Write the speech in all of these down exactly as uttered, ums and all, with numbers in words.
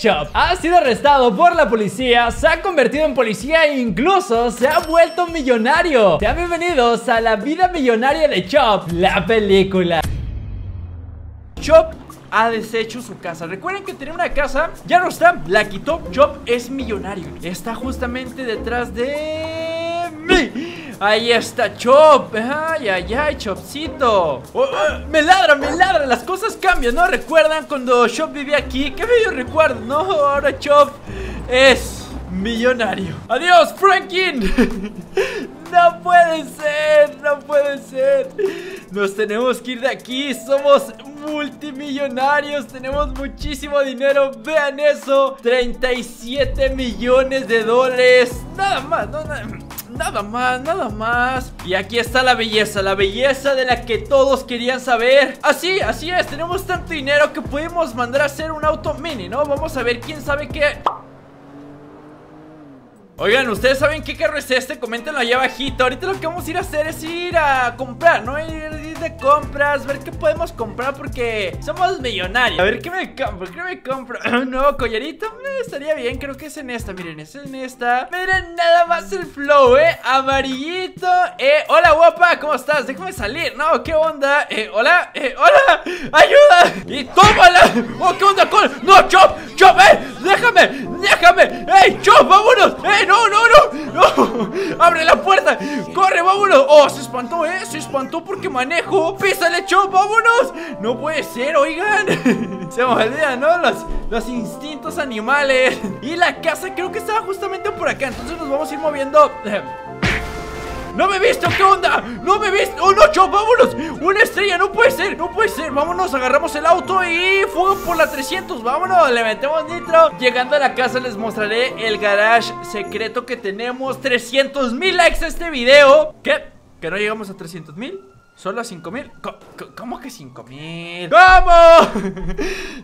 Ketchup ha sido arrestado por la policía, se ha convertido en policía e incluso se ha vuelto millonario. Sean bienvenidos a La vida millonaria de Chop, la película. Chop ha deshecho su casa. Recuerden que tenía una casa, ya no está, la quitó. Chop es millonario, está justamente detrás de mí. Ahí está Chop. Ay, ay, ay, Chopcito. Oh, oh, me ladra, me ladra. Las cosas cambian, ¿no? ¿Recuerdan cuando Chop vivía aquí? Qué bello recuerdo, ¿no? Ahora Chop es millonario. Adiós, Franklin. No puede ser, no puede ser. Nos tenemos que ir de aquí. Somos multimillonarios, tenemos muchísimo dinero. Vean eso, treinta y siete millones de dólares. Nada más, no, nada más. Nada más, nada más. Y aquí está la belleza, la belleza de la que todos querían saber. Así, así es, tenemos tanto dinero que pudimos mandar a hacer un auto mini, ¿no? Vamos a ver quién sabe qué. Oigan, ¿ustedes saben qué carro es este? Coméntenlo allá abajito. Ahorita lo que vamos a ir a hacer es ir a comprar, ¿no? Ir, ir de compras, ver qué podemos comprar porque somos millonarios. A ver, ¿qué me compro? ¿Qué me compro? Un nuevo collarito, eh, estaría bien, creo que es en esta, miren, es en esta. Miren nada más el flow, ¿eh? Amarillito, eh, hola guapa, ¿cómo estás? Déjame salir, ¿no? ¿Qué onda? Eh, hola, eh, hola, ayuda. Y tómala, oh, ¿qué onda con? No, Chop, Chop, eh, déjame, déjame, ey, Chop, vámonos, eh. No, no, no, no. Abre la puerta. Corre, vámonos. Oh, se espantó, eh. Se espantó porque manejo. Písale, Chop, vámonos. No puede ser, oigan. Se me olvidan, ¿no? Los, los instintos animales. Y la casa creo que estaba justamente por acá. Entonces nos vamos a ir moviendo. No me he visto, ¿qué onda? No me he visto. Oh, no, Chop, vámonos. Una estrella, no puede ser, no puede ser. Vámonos, agarramos el auto y fuego por la trescientos. Vámonos, le metemos nitro. Llegando a la casa les mostraré el garage secreto que tenemos. trescientos mil likes a este video. ¿Qué? ¿Que no llegamos a trescientos mil? ¿Solo a cinco mil? ¿Cómo que cinco mil? ¡Vamos!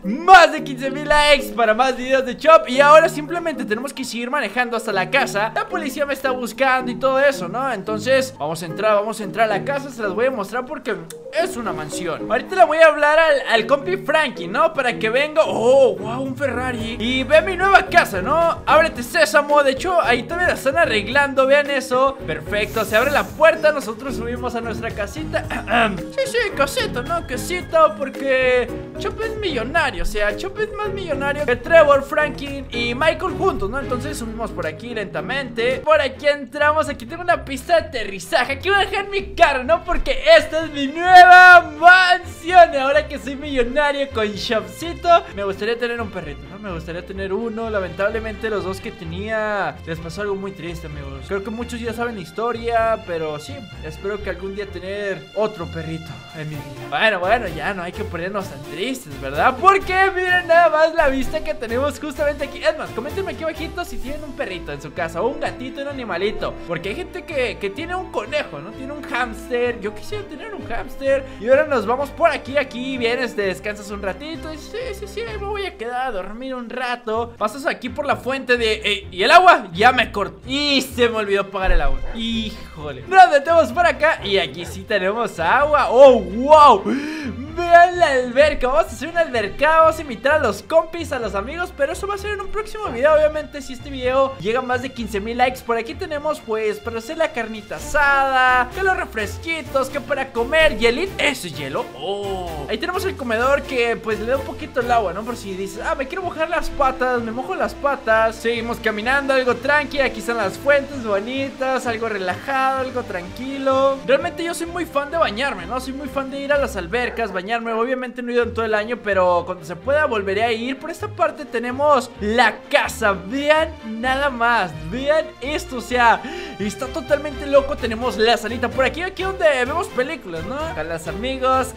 Más de quince mil likes para más videos de Chop. Y ahora simplemente tenemos que seguir manejando hasta la casa. La policía me está buscando y todo eso, ¿no? Entonces, vamos a entrar, vamos a entrar a la casa. Se las voy a mostrar porque es una mansión. Ahorita le voy a hablar al, al compi Frankie, ¿no? Para que venga. ¡Oh, wow! Un Ferrari. Y ve mi nueva casa, ¿no? Ábrete, Sésamo. De hecho, ahí todavía la están arreglando. Vean eso. Perfecto. Se abre la puerta. Nosotros subimos a nuestra casita. Sí, sí, casita, ¿no? Casita, porque Chop es millonario. O sea, Chop es más millonario que Trevor, Franklin y Michael juntos, ¿no? Entonces subimos por aquí lentamente. Por aquí entramos, aquí tengo una pista de aterrizaje. Aquí voy a dejar mi carro, ¿no? Porque esta es mi nueva mansión. Ahora que soy millonario con Chopcito, me gustaría tener un perrito, ¿no? Me gustaría tener uno. Lamentablemente los dos que tenía les pasó algo muy triste, amigos. Creo que muchos ya saben la historia, pero sí, espero que algún día tener otro perrito en mi vida. Bueno, bueno, ya no hay que ponernos tan tristes, ¿verdad? Porque miren nada más la vista que tenemos justamente aquí. Es más, coméntenme aquí abajito si tienen un perrito en su casa, o un gatito, un animalito. Porque hay gente que, que tiene un conejo, ¿no? Tiene un hámster. Yo quisiera tener un hámster. Y ahora nos vamos por aquí, aquí vienes, te descansas un ratito. Y sí, sí, sí, me voy a quedar a dormir un rato. Pasas aquí por la fuente de... Eh, ¿y el agua? Ya me corté. Y se me olvidó pagar el agua. Híjole. Nos metemos por acá y aquí sí tenemos agua. Oh, wow. Vean la alberca. Vamos a hacer una alberca. Vamos a invitar a los compis, a los amigos. Pero eso va a ser en un próximo video. Obviamente, si este video llega a más de quince mil likes. Por aquí tenemos, pues, para hacer la carnita asada, que los refresquitos, que para comer, hielito. Eso es hielo. Oh. Ahí tenemos el comedor que, pues, le da un poquito el agua, ¿no? Por si dices, ah, me quiero mojar las patas. Me mojo las patas. Seguimos caminando, algo tranqui. Aquí están las fuentes bonitas. Algo relajado, algo tranquilo. Realmente, yo soy muy fan de bañarme, ¿no? Soy muy fan de ir a las albercas, bañarme. Obviamente no he ido en todo el año, pero cuando se pueda volveré a ir. Por esta parte tenemos la casa. Vean nada más. Vean esto, o sea, está totalmente loco. Tenemos la salita por aquí, aquí donde vemos películas, ¿no? Con los amigos.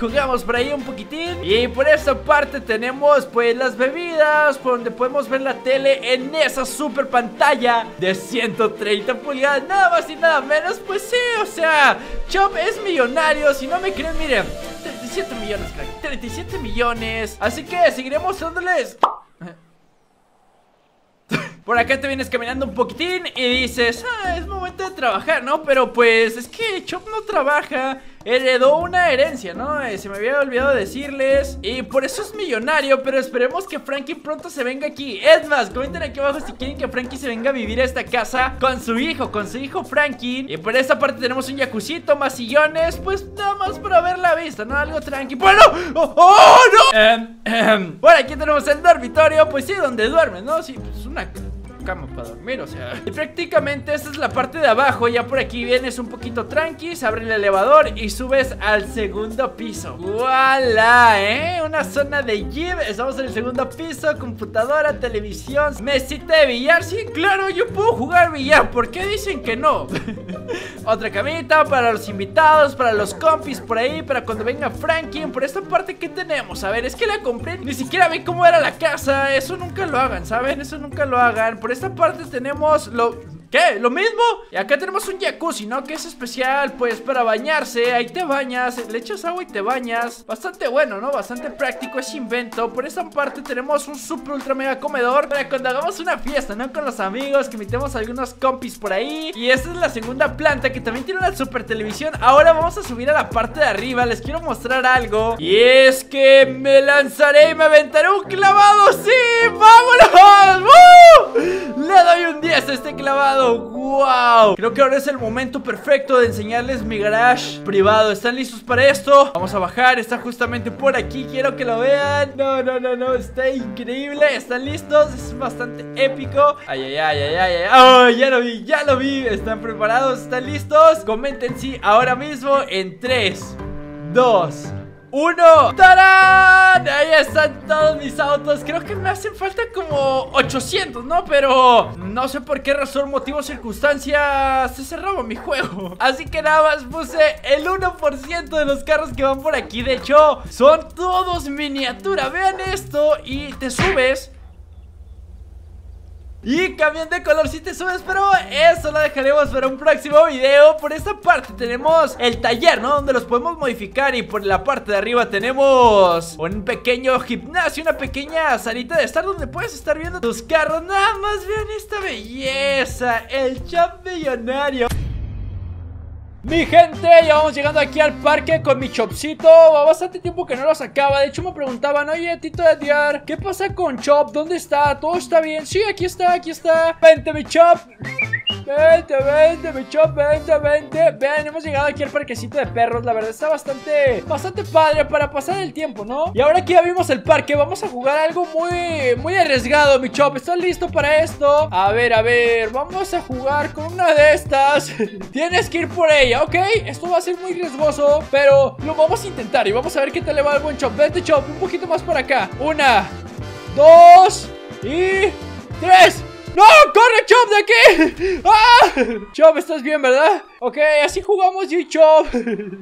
Jugamos por ahí un poquitín. Y por esta parte tenemos, pues, las bebidas, por donde podemos ver la tele en esa super pantalla de ciento treinta pulgadas. Nada más y nada menos. Pues sí, o sea, Chop es millonario, si no me creen, miren, treinta y siete millones, crack, treinta y siete millones, así que seguiremos dándoles. Por acá te vienes caminando un poquitín y dices, ah, es momento de trabajar, ¿no? Pero pues es que Chop no trabaja. heredó una herencia, ¿no? Eh, se me había olvidado decirles. Y por eso es millonario, pero esperemos que Frankie pronto se venga aquí. Es más, comenten aquí abajo si quieren que Frankie se venga a vivir a esta casa con su hijo, con su hijo Frankie. Y por esta parte tenemos un jacuzito, más sillones, pues nada más para ver la vista, ¿no? Algo tranqui. ¡Bueno! ¡Oh, oh no! Eh, eh. Bueno, aquí tenemos el dormitorio, pues sí, donde duermes, ¿no? Sí, pues una cama para dormir, o sea. Y prácticamente esta es la parte de abajo. Ya por aquí vienes un poquito tranqui, se abre el elevador y subes al segundo piso. ¡Wala! ¿Eh? Una zona de gym. Estamos en el segundo piso. Computadora, televisión, mesita de billar. Sí, claro, yo puedo jugar billar. ¿Por qué dicen que no? Otra camita para los invitados, para los compis por ahí, para cuando venga Franklin. Por esta parte, ¿qué tenemos? A ver, es que la compré, ni siquiera vi cómo era la casa. Eso nunca lo hagan, ¿saben? Eso nunca lo hagan. Por esta parte tenemos lo... ¿Qué? ¿Lo mismo? Y acá tenemos un jacuzzi, ¿no? Que es especial, pues, para bañarse. Ahí te bañas, le echas agua y te bañas. Bastante bueno, ¿no? Bastante práctico ese invento. Por esta parte tenemos un super ultra mega comedor para cuando hagamos una fiesta, ¿no? Con los amigos, que invitemos a algunos compis por ahí. Y esta es la segunda planta, que también tiene una super televisión. Ahora vamos a subir a la parte de arriba. Les quiero mostrar algo. Y es que me lanzaré y me aventaré un clavado. ¡Sí! ¡Vámonos! ¡Woo! Le doy un diez a este clavado. ¡Wow! Creo que ahora es el momento perfecto de enseñarles mi garage privado. ¿Están listos para esto? Vamos a bajar, está justamente por aquí. Quiero que lo vean. No, no, no, no. Está increíble. ¿Están listos? Es bastante épico. Ay, ay, ay, ay, ay, ay. Oh, ya lo vi, ya lo vi. ¿Están preparados? ¿Están listos? Comenten sí ahora mismo en tres, dos, uno. ¡Tarán! Ahí están todos mis autos. Creo que me hacen falta como ochocientos, ¿no? Pero no sé por qué razón, motivo, circunstancia, se cerraba mi juego. Así que nada más puse el uno por ciento de los carros que van por aquí. De hecho, son todos miniatura. Vean esto y te subes. Y cambian de color si te subes, pero eso lo dejaremos para un próximo video. Por esta parte tenemos el taller, ¿no? Donde los podemos modificar. Y por la parte de arriba tenemos un pequeño gimnasio, una pequeña salita de estar donde puedes estar viendo tus carros. Nada más vean esta belleza, el Chap Millonario. Mi gente, ya vamos llegando aquí al parque con mi Chopcito. Bastante tiempo que no lo sacaba. De hecho me preguntaban, oye, Tito de Diar, ¿qué pasa con Chop? ¿Dónde está? ¿Todo está bien? Sí, aquí está, aquí está. Vente, mi Chop. Vente, vente, mi Chop, vente, vente. Vean, hemos llegado aquí al parquecito de perros. La verdad está bastante, bastante padre para pasar el tiempo, ¿no? Y ahora que ya vimos el parque, vamos a jugar algo muy, muy arriesgado, mi Chop. ¿Estás listo para esto? A ver, a ver, vamos a jugar con una de estas. Tienes que ir por ella, ¿ok? Esto va a ser muy riesgoso, pero lo vamos a intentar y vamos a ver qué tal le va al buen Chop. Vente, Chop, un poquito más para acá. Una, dos y tres. ¡No! ¡Corre, Chop, de aquí! ¡Ah! Chop, estás bien, ¿verdad? Ok, así jugamos, yo y Chop.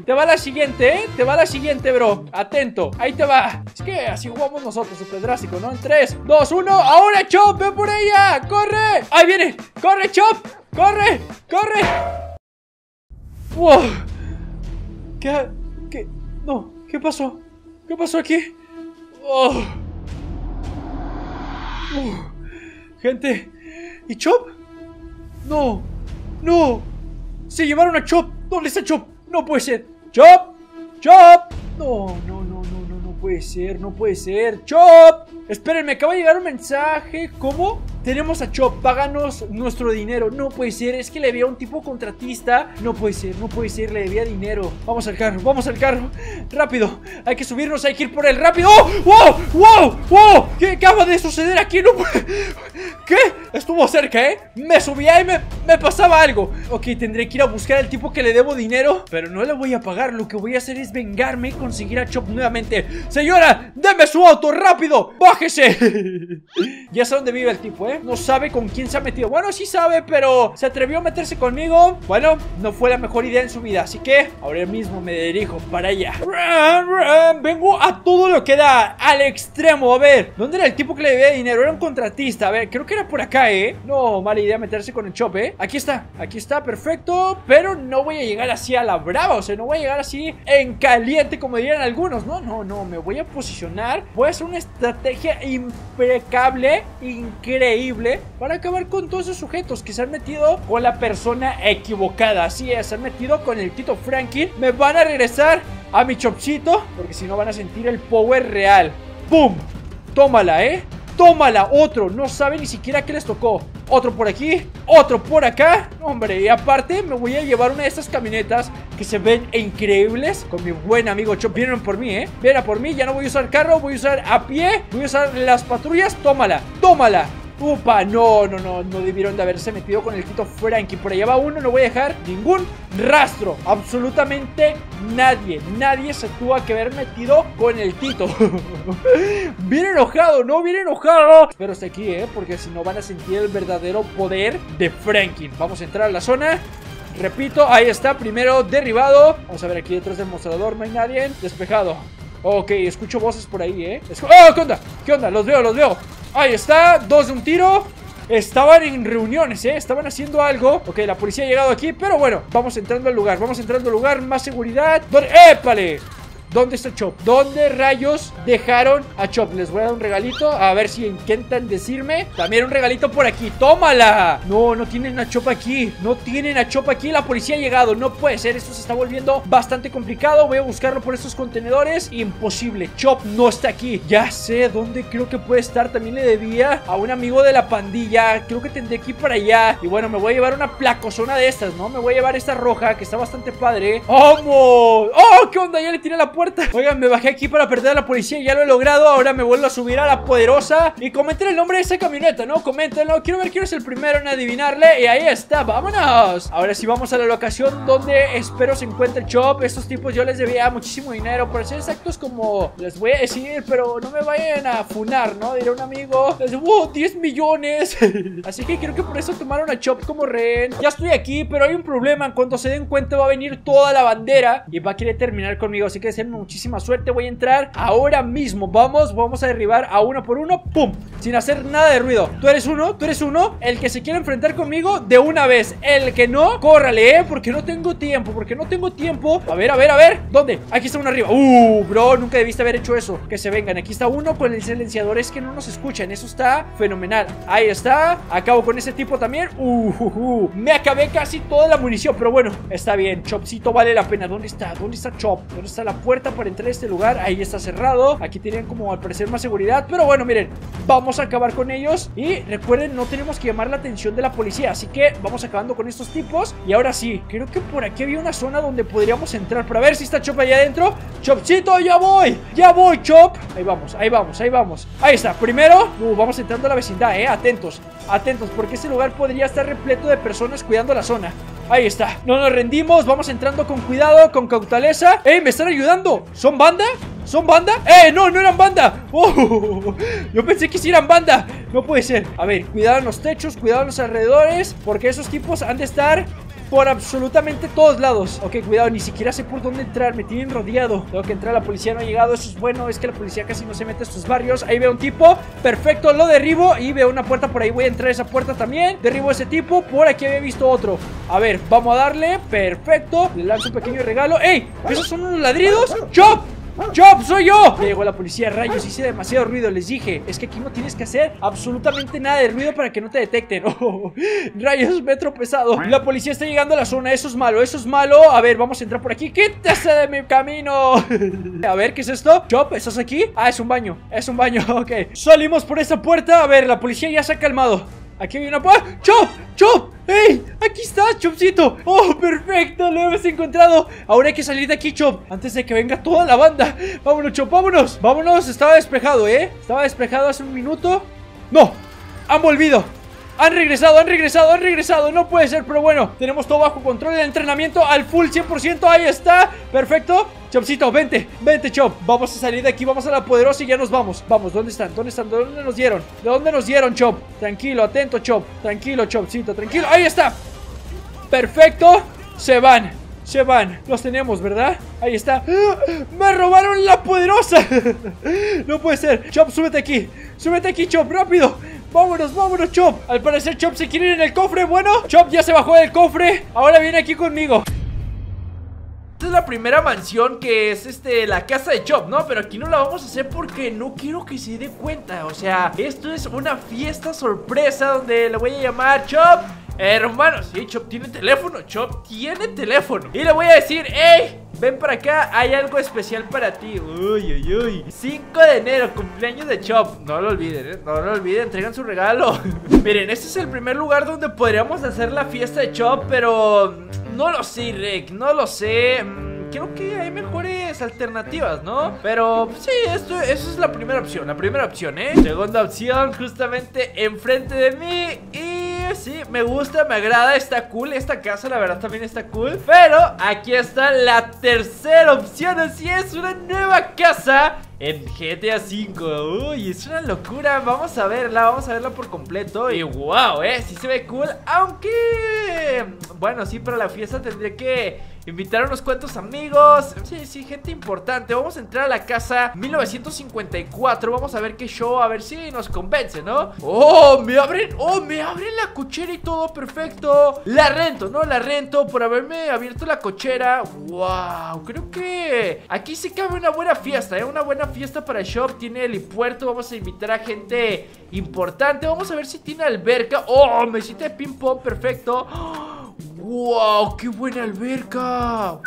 Te va la siguiente, ¿eh? Te va la siguiente, bro. Atento, ahí te va. Es que así jugamos nosotros, súper drástico, ¿no? En tres, dos, uno. ¡Ahora, Chop! ¡Ven por ella! ¡Corre! ¡Ahí viene! ¡Corre, Chop! ¡Corre! ¡Corre! ¡Wow! ¿Qué? ¿Qué? No, ¿qué pasó? ¿Qué pasó aquí? ¡Oh! ¡Oh! Gente... ¿Y Chop? No, no. Se llevaron a Chop. ¿Dónde está Chop? No puede ser. Chop, Chop. No, no, no, no, no, no puede ser, no puede ser. Chop. Esperen, me acaba de llegar un mensaje. ¿Cómo? Tenemos a Chop, páganos nuestro dinero. No puede ser, es que le debía a un tipo contratista. No puede ser, no puede ser, le debía dinero. Vamos al carro, vamos al carro. Rápido, hay que subirnos, hay que ir por él. Rápido, ¡oh! ¡Wow! ¡Wow! ¡Wow! ¿Qué acaba de suceder aquí? No puede... ¿Qué? Estuvo cerca, ¿eh? Me subía y me, me pasaba algo. Ok, tendré que ir a buscar al tipo que le debo dinero, pero no le voy a pagar. Lo que voy a hacer es vengarme y conseguir a Chop nuevamente. Señora, deme su auto, rápido, bájese. Ya sé dónde vive el tipo, ¿eh? No sabe con quién se ha metido. Bueno, sí sabe, pero se atrevió a meterse conmigo. Bueno, no fue la mejor idea en su vida. Así que ahora mismo me dirijo para allá. Vengo a todo lo que da, al extremo. A ver, ¿dónde era el tipo que le debía dinero? Era un contratista, a ver, creo que era por acá, ¿eh? No, mala idea meterse con el Chop, ¿eh? Aquí está, aquí está, perfecto. Pero no voy a llegar así a la brava. O sea, no voy a llegar así en caliente, como dirían algunos. No, no, no, me voy a posicionar. Voy a hacer una estrategia estrategia impecable, increíble, para acabar con todos esos sujetos que se han metido con la persona equivocada. Así es, se han metido con el Tito Franklin. Me van a regresar a mi chopcito, porque si no van a sentir el power real. ¡Pum! Tómala, ¿eh? Tómala, otro, no sabe ni siquiera qué les tocó. Otro por aquí, otro por acá. Hombre, y aparte me voy a llevar una de estas camionetas que se ven increíbles con mi buen amigo Chop. Vienen por mí, eh, vienen por mí, ya no voy a usar carro, voy a usar a pie, voy a usar las patrullas. Tómala, tómala. Upa, no, no, no, no debieron de haberse metido con el Tito Frankie. Por allá va uno, no voy a dejar ningún rastro. Absolutamente nadie, nadie se tuvo que haber metido con el Tito. Bien enojado, ¿no? Bien enojado. Pero hasta aquí, ¿eh? Porque si no van a sentir el verdadero poder de Frankie. Vamos a entrar a la zona. Repito, ahí está, primero derribado. Vamos a ver aquí detrás del mostrador, no hay nadie. Despejado. Ok, escucho voces por ahí, ¿eh? Escu ¡Oh! ¿Qué onda? ¿Qué onda? Los veo, los veo. Ahí está, dos de un tiro. Estaban en reuniones, ¿eh? Estaban haciendo algo. Ok, la policía ha llegado aquí, pero bueno, vamos entrando al lugar, vamos entrando al lugar. Más seguridad. ¿Dónde? ¡Épale! ¿Dónde está Chop? ¿Dónde rayos dejaron a Chop? Les voy a dar un regalito, a ver si intentan decirme. También un regalito por aquí, ¡tómala! No, no tienen a Chop aquí. No tienen a Chop aquí, la policía ha llegado. No puede ser, esto se está volviendo bastante complicado. Voy a buscarlo por estos contenedores. Imposible, Chop no está aquí. Ya sé dónde creo que puede estar. También le debía a un amigo de la pandilla. Creo que tendré que ir para allá. Y bueno, me voy a llevar una placozona de estas, ¿no? Me voy a llevar esta roja, que está bastante padre. ¡Vamos! ¡Oh, qué onda! Ya le tiré la puerta. Oigan, me bajé aquí para perder a la policía y ya lo he logrado. Ahora me vuelvo a subir a la poderosa. Y comenten el nombre de esa camioneta, ¿no? Coméntenlo. Quiero ver quién es el primero en adivinarle. Y ahí está, vámonos. Ahora sí vamos a la locación donde espero se encuentre Chop. Estos tipos yo les debía muchísimo dinero. Por ser exactos, como les voy a decir, pero no me vayan a funar, ¿no? Diré un amigo, les debo diez millones. Así que creo que por eso tomaron a Chop como rehén. Ya estoy aquí, pero hay un problema. En cuanto se den cuenta va a venir toda la bandera y va a querer terminar conmigo. Así que se muchísima suerte, voy a entrar ahora mismo. Vamos, vamos a derribar a uno por uno. ¡Pum! Sin hacer nada de ruido. Tú eres uno, tú eres uno, el que se quiere enfrentar conmigo de una vez, el que no, córrale, ¿eh? Porque no tengo tiempo, porque no tengo tiempo. A ver, a ver, a ver, ¿dónde? Aquí está uno arriba. ¡Uh, bro! Nunca debiste haber hecho eso. Que se vengan, aquí está uno con el silenciador. Es que no nos escuchan, eso está fenomenal. Ahí está, acabo con ese tipo también. ¡Uh, uh, uh! Me acabé casi toda la munición, pero bueno, está bien. Chopcito vale la pena. ¿Dónde está? ¿Dónde está Chop? ¿Dónde está la puerta para entrar a este lugar? Ahí está cerrado. Aquí tienen como al parecer más seguridad, pero bueno, miren, vamos a acabar con ellos. Y recuerden, no tenemos que llamar la atención de la policía, así que vamos acabando con estos tipos. Y ahora sí, creo que por aquí había una zona donde podríamos entrar para ver si está Chop allá adentro. Chopcito, ya voy, ya voy, Chop. Ahí vamos, ahí vamos, ahí vamos. Ahí está, primero, uh, vamos entrando a la vecindad, eh, atentos, atentos, porque este lugar podría estar repleto de personas cuidando la zona. Ahí está, no nos rendimos, vamos entrando con cuidado, con cauteleza. ¡Ey, me están ayudando! ¿Son banda? ¿Son banda? ¡Eh, no, no eran banda! ¡Oh! Yo pensé que sí eran banda. No puede ser. A ver, cuidado en los techos, cuidado en los alrededores, porque esos tipos han de estar por absolutamente todos lados. Ok, cuidado, ni siquiera sé por dónde entrar. Me tienen rodeado. Tengo que entrar, la policía no ha llegado. Eso es bueno, es que la policía casi no se mete a estos barrios. Ahí veo un tipo, perfecto, lo derribo. Y veo una puerta por ahí, voy a entrar a esa puerta también. Derribo a ese tipo, por aquí había visto otro. A ver, vamos a darle, perfecto. Le lanzo un pequeño regalo. ¡Ey! ¿Esos son unos ladridos? ¡Chop! ¡Chop, soy yo! Ya llegó la policía, rayos, hice demasiado ruido, les dije. Es que aquí no tienes que hacer absolutamente nada de ruido para que no te detecten. Oh, rayos, me he tropezado. La policía está llegando a la zona, eso es malo, eso es malo. A ver, vamos a entrar por aquí, quítese de mi camino. A ver, ¿qué es esto? Chop, ¿estás aquí? Ah, es un baño, es un baño, ok. Salimos por esa puerta, a ver, la policía ya se ha calmado. Aquí hay una puerta. ¡Ah! ¡Chop! ¡Chop! ¡Ey! ¡Aquí estás, Chopcito! ¡Oh, perfecto! ¡Lo hemos encontrado! Ahora hay que salir de aquí, Chop, antes de que venga toda la banda. ¡Vámonos, Chop! ¡Vámonos! ¡Vámonos! Estaba despejado, ¿eh? Estaba despejado hace un minuto. ¡No! ¡Han volvido! Han regresado, han regresado, han regresado. No puede ser, pero bueno, tenemos todo bajo control. El entrenamiento al full cien por ciento. Ahí está, perfecto. Chopcito, vente, vente, Chop. Vamos a salir de aquí, vamos a la poderosa y ya nos vamos. Vamos, ¿dónde están? ¿Dónde están? ¿De dónde nos dieron? ¿De dónde nos dieron, Chop? Tranquilo, atento, Chop. Tranquilo, Chopcito, tranquilo. Ahí está, perfecto. Se van, se van. Los tenemos, ¿verdad? Ahí está. ¡Me robaron la poderosa! No puede ser. Chop, súbete aquí, súbete aquí, Chop, rápido. Vámonos, vámonos, Chop. Al parecer Chop se quiere ir en el cofre. Bueno, Chop ya se bajó del cofre. Ahora viene aquí conmigo. Esta es la primera mansión, que es este la casa de Chop, ¿no? Pero aquí no la vamos a hacer porque no quiero que se dé cuenta. O sea, esto es una fiesta sorpresa donde le voy a llamar Chop. Hermanos, sí, Chop tiene teléfono, Chop tiene teléfono. Y le voy a decir, ¡ey! Ven para acá, hay algo especial para ti. Uy, uy, uy. cinco de enero, cumpleaños de Chop. No lo olviden, ¿eh? No lo olviden, traigan su regalo. Miren, este es el primer lugar donde podríamos hacer la fiesta de Chop, pero no lo sé, Rick, no lo sé. Creo que hay mejores alternativas, ¿no? Pero pues, sí, esto, eso es la primera opción, la primera opción, ¿eh? Segunda opción, justamente enfrente de mí. Y sí, me gusta, me agrada, está cool. Esta casa, la verdad, también está cool. Pero aquí está la tercera opción. Así es, una nueva casa en G T A cinco. Uy, es una locura, vamos a verla, vamos a verla por completo. Y wow, eh, sí se ve cool, aunque... bueno, sí, para la fiesta tendré que invitar a unos cuantos amigos. Sí, sí, gente importante. Vamos a entrar a la casa mil novecientos cincuenta y cuatro. Vamos a ver qué show, a ver si nos convence, ¿no? Oh, me abren, oh, me abren la cochera y todo, perfecto. La rento, ¿no? La rento por haberme abierto la cochera. Wow, creo que aquí sí cabe una buena fiesta, ¿eh? Una buena fiesta para Shop. Tiene helipuerto, vamos a invitar a gente importante. Vamos a ver si tiene alberca. Oh, mesita de ping pong, perfecto. ¡Wow! ¡Qué buena alberca!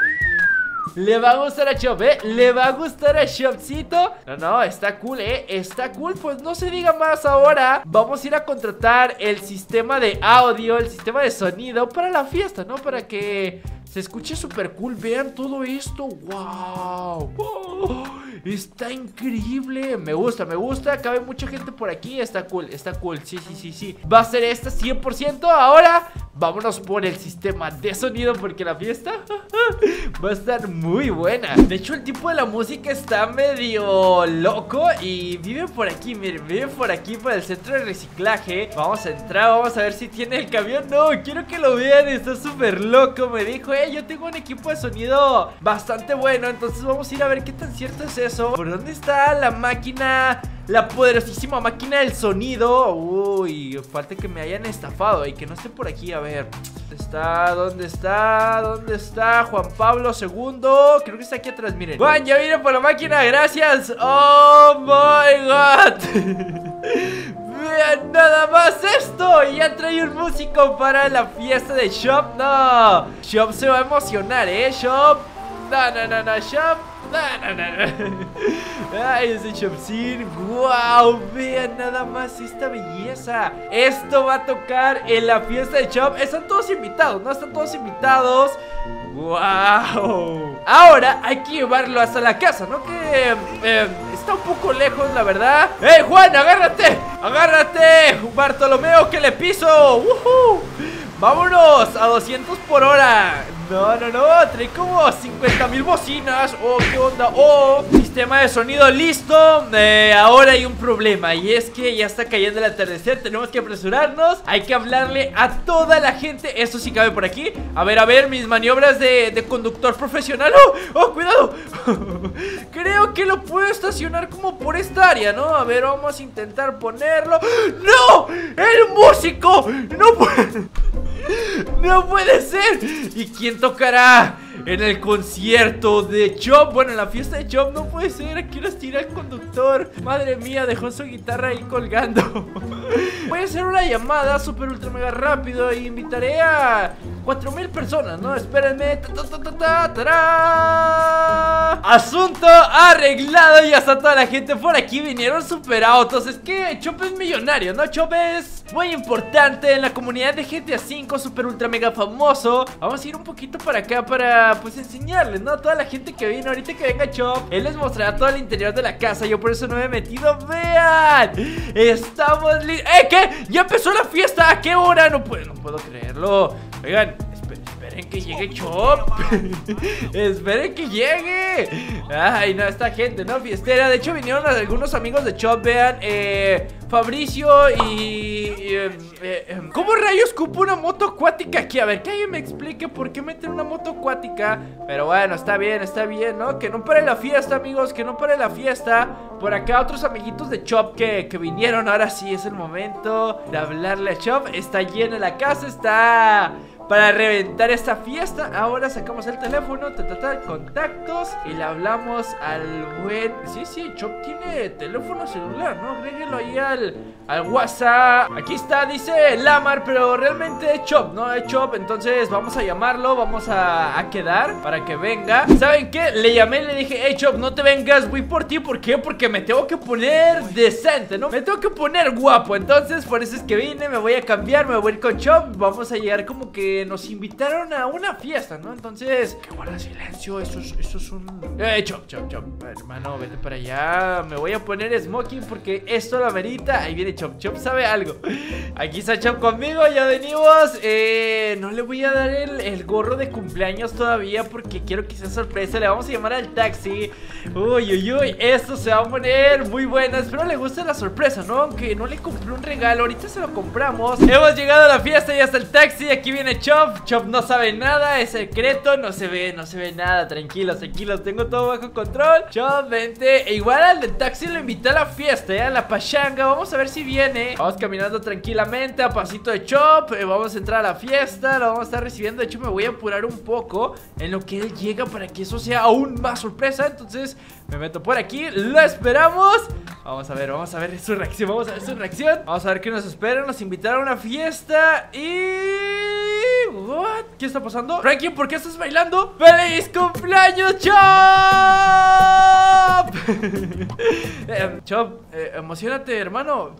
Le va a gustar a Chop, ¿eh? Le va a gustar a Chopcito. No, no, está cool, ¿eh? Está cool, pues no se diga más ahora. Vamos a ir a contratar el sistema de audio, el sistema de sonido para la fiesta, ¿no? Para que se escuche súper cool. Vean todo esto. ¡Wow! ¡Oh! Está increíble. Me gusta, me gusta. Cabe mucha gente por aquí. Está cool, está cool. Sí, sí, sí, sí. Va a ser esta cien por ciento. Ahora vámonos por el sistema de sonido porque la fiesta va a estar muy buena. De hecho, el tipo de la música está medio loco y vive por aquí, miren, vive por aquí, por el centro de reciclaje. Vamos a entrar, vamos a ver si tiene el camión. No, quiero que lo vean, está súper loco. Me dijo, eh, yo tengo un equipo de sonido bastante bueno, entonces vamos a ir a ver qué tan cierto es eso. ¿Por dónde está la máquina? La poderosísima máquina del sonido. Uy, falta que me hayan estafado y que no esté por aquí, a ver. ¿Dónde está? ¿Dónde está? ¿Dónde está? Juan Pablo segundo. Creo que está aquí atrás, miren. Juan, ya vine por la máquina, gracias. Oh my god. Vean nada más esto. Y ya trae un músico para la fiesta de Shop. No, Shop se va a emocionar, eh, Shop. No, no, no, no, Shop. No, no, no. Ay, ese Chopcín. Wow, vean nada más esta belleza. Esto va a tocar en la fiesta de Chop. Están todos invitados, ¿no? Están todos invitados. Wow. Ahora hay que llevarlo hasta la casa, ¿no? Que eh, está un poco lejos, la verdad. ¡Ey, Juan, agárrate! ¡Agárrate! Bartolomeo, que le piso. ¡Woohoo! Vámonos a doscientos por hora. No, no, no, trae como cincuenta mil bocinas. Oh, qué onda. Oh, sistema de sonido listo. eh, Ahora hay un problema, y es que ya está cayendo el atardecer. Tenemos que apresurarnos. Hay que hablarle a toda la gente. Esto sí cabe por aquí. A ver, a ver, mis maniobras de, de conductor profesional. Oh, oh, cuidado. Creo que lo puedo estacionar como por esta área, ¿no? A ver, vamos a intentar ponerlo. ¡No! ¡El músico! ¡No puede! ¡No puede ser! ¿Y quién tocará en el concierto de Chop? Bueno, en la fiesta de Chop. No puede ser, aquí nos tira el conductor. Madre mía, dejó su guitarra ahí colgando. Voy a hacer una llamada super ultra mega rápido e invitaré a cuatro mil personas, ¿no? Espérenme. Asunto arreglado. Y hasta toda la gente por aquí vinieron super autos. Es que Chop es millonario, ¿no? Chop es muy importante en la comunidad de G T A cinco, super ultra mega famoso. Vamos a ir un poquito para acá para, pues, enseñarles, ¿no? A toda la gente que vino. Ahorita que venga Chop, él les mostrará todo el interior de la casa. Yo por eso no me he metido. ¡Vean! Estamos listos. ¡Eh, qué! ¡Ya empezó la fiesta! ¿A qué hora? No puedo, no puedo creerlo. Oigan, esperen, esperen que llegue Chop. Esperen que llegue. Ay, no, esta gente, ¿no? Fiestera. De hecho, vinieron algunos amigos de Chop. Vean, eh... Fabricio y... y eh, eh, ¿cómo rayos cupo una moto acuática aquí? A ver, que alguien me explique por qué meter una moto acuática. Pero bueno, está bien, está bien, ¿no? Que no pare la fiesta, amigos, que no pare la fiesta. Por acá otros amiguitos de Chop que, que vinieron. Ahora sí es el momento de hablarle a Chop. Está llena la casa, está... para reventar esta fiesta. Ahora sacamos el teléfono, ta, ta, ta, contactos, y le hablamos al buen... Sí, sí, Chop tiene teléfono celular, ¿no? Agréguelo ahí al, al WhatsApp. Aquí está, dice Lamar, pero realmente es Chop, ¿no? Es Chop, entonces vamos a llamarlo, vamos a, a quedar para que venga. ¿Saben qué? Le llamé y le dije, hey Chop, no te vengas, voy por ti. ¿Por qué? Porque me tengo que poner decente, ¿no? Me tengo que poner guapo, entonces por eso es que vine, me voy a cambiar, me voy a ir con Chop. Vamos a llegar como que nos invitaron a una fiesta, ¿no? Entonces, que guarda silencio, eso es, eso es un... Eh, Chop, Chop, Chop, hermano, vete para allá. Me voy a poner smoking porque esto la merita. Ahí viene Chop, Chop sabe algo. Aquí está Chop conmigo, ya venimos. eh, No le voy a dar el, el gorro de cumpleaños todavía porque quiero que sea sorpresa. Le vamos a llamar al taxi. Uy, uy, uy, esto se va a poner muy bueno. Espero le guste la sorpresa, ¿no? Aunque no le compré un regalo, ahorita se lo compramos. Hemos llegado a la fiesta y hasta el taxi. Aquí viene Chop, Chop no sabe nada, es secreto, no se ve, no se ve nada, tranquilos, tranquilos, tengo todo bajo control. Chop, vente, e igual al del taxi lo invité a la fiesta, ¿eh? A la pachanga, vamos a ver si viene. Vamos caminando tranquilamente a pasito de Chop, eh, vamos a entrar a la fiesta, lo vamos a estar recibiendo. De hecho me voy a apurar un poco en lo que él llega para que eso sea aún más sorpresa, entonces me meto por aquí, lo esperamos. Vamos a ver, vamos a ver su reacción, vamos a ver su reacción, vamos a ver qué nos espera. Nos invitaron a una fiesta y... What? ¿Qué está pasando? Frankie, ¿por qué estás bailando? ¡Feliz cumpleaños, Chop! eh, Chop, eh, emocionate, hermano.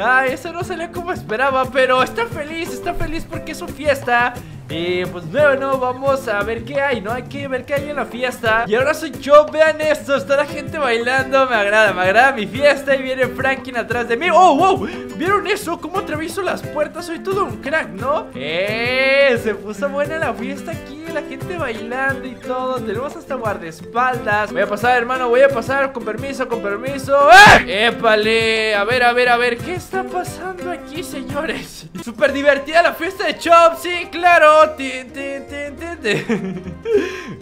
Ay, eso no salió como esperaba, pero está feliz, está feliz porque es su fiesta. Y pues bueno, vamos a ver qué hay, ¿no? Hay que ver qué hay en la fiesta. Y ahora soy yo, vean esto, está la gente bailando. Me agrada, me agrada mi fiesta. Y viene Franklin atrás de mí. ¡Oh, wow! ¿Vieron eso? ¿Cómo atravieso las puertas? Soy todo un crack, ¿no? ¡Eh! Se puso buena la fiesta aquí. La gente bailando y todo. Tenemos hasta guardaespaldas. Voy a pasar, hermano, voy a pasar. Con permiso, con permiso. ¡Eh! ¡Épale! A ver, a ver, a ver. ¿Qué está pasando aquí, señores? Súper divertida la fiesta de Chop. Sí, claro. Tin, tin, tin, tin, tin.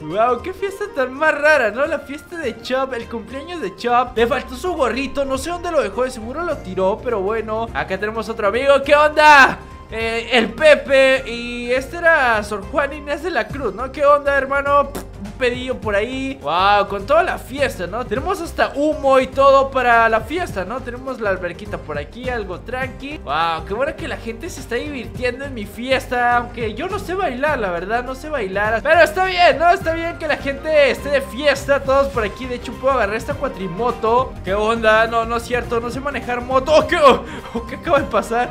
Wow, qué fiesta tan más rara, ¿no? La fiesta de Chop, el cumpleaños de Chop. Le faltó su gorrito, no sé dónde lo dejó, de seguro lo tiró, pero bueno. Acá tenemos otro amigo, ¿qué onda? Eh, el Pepe. Y este era Sor Juan Inés de la Cruz, ¿no? ¿Qué onda, hermano? Pff. Pedillo por ahí, wow, con toda la fiesta, ¿no? Tenemos hasta humo y todo para la fiesta, ¿no? Tenemos la alberquita por aquí, algo tranqui. Wow, qué bueno que la gente se está divirtiendo en mi fiesta, aunque yo no sé bailar, la verdad, no sé bailar, pero está bien, ¿no? Está bien que la gente esté de fiesta, todos por aquí. De hecho puedo agarrar esta cuatrimoto. ¿Qué onda? No, no es cierto, no sé manejar moto. Oh, ¿qué, oh, oh, ¿qué acaba de pasar?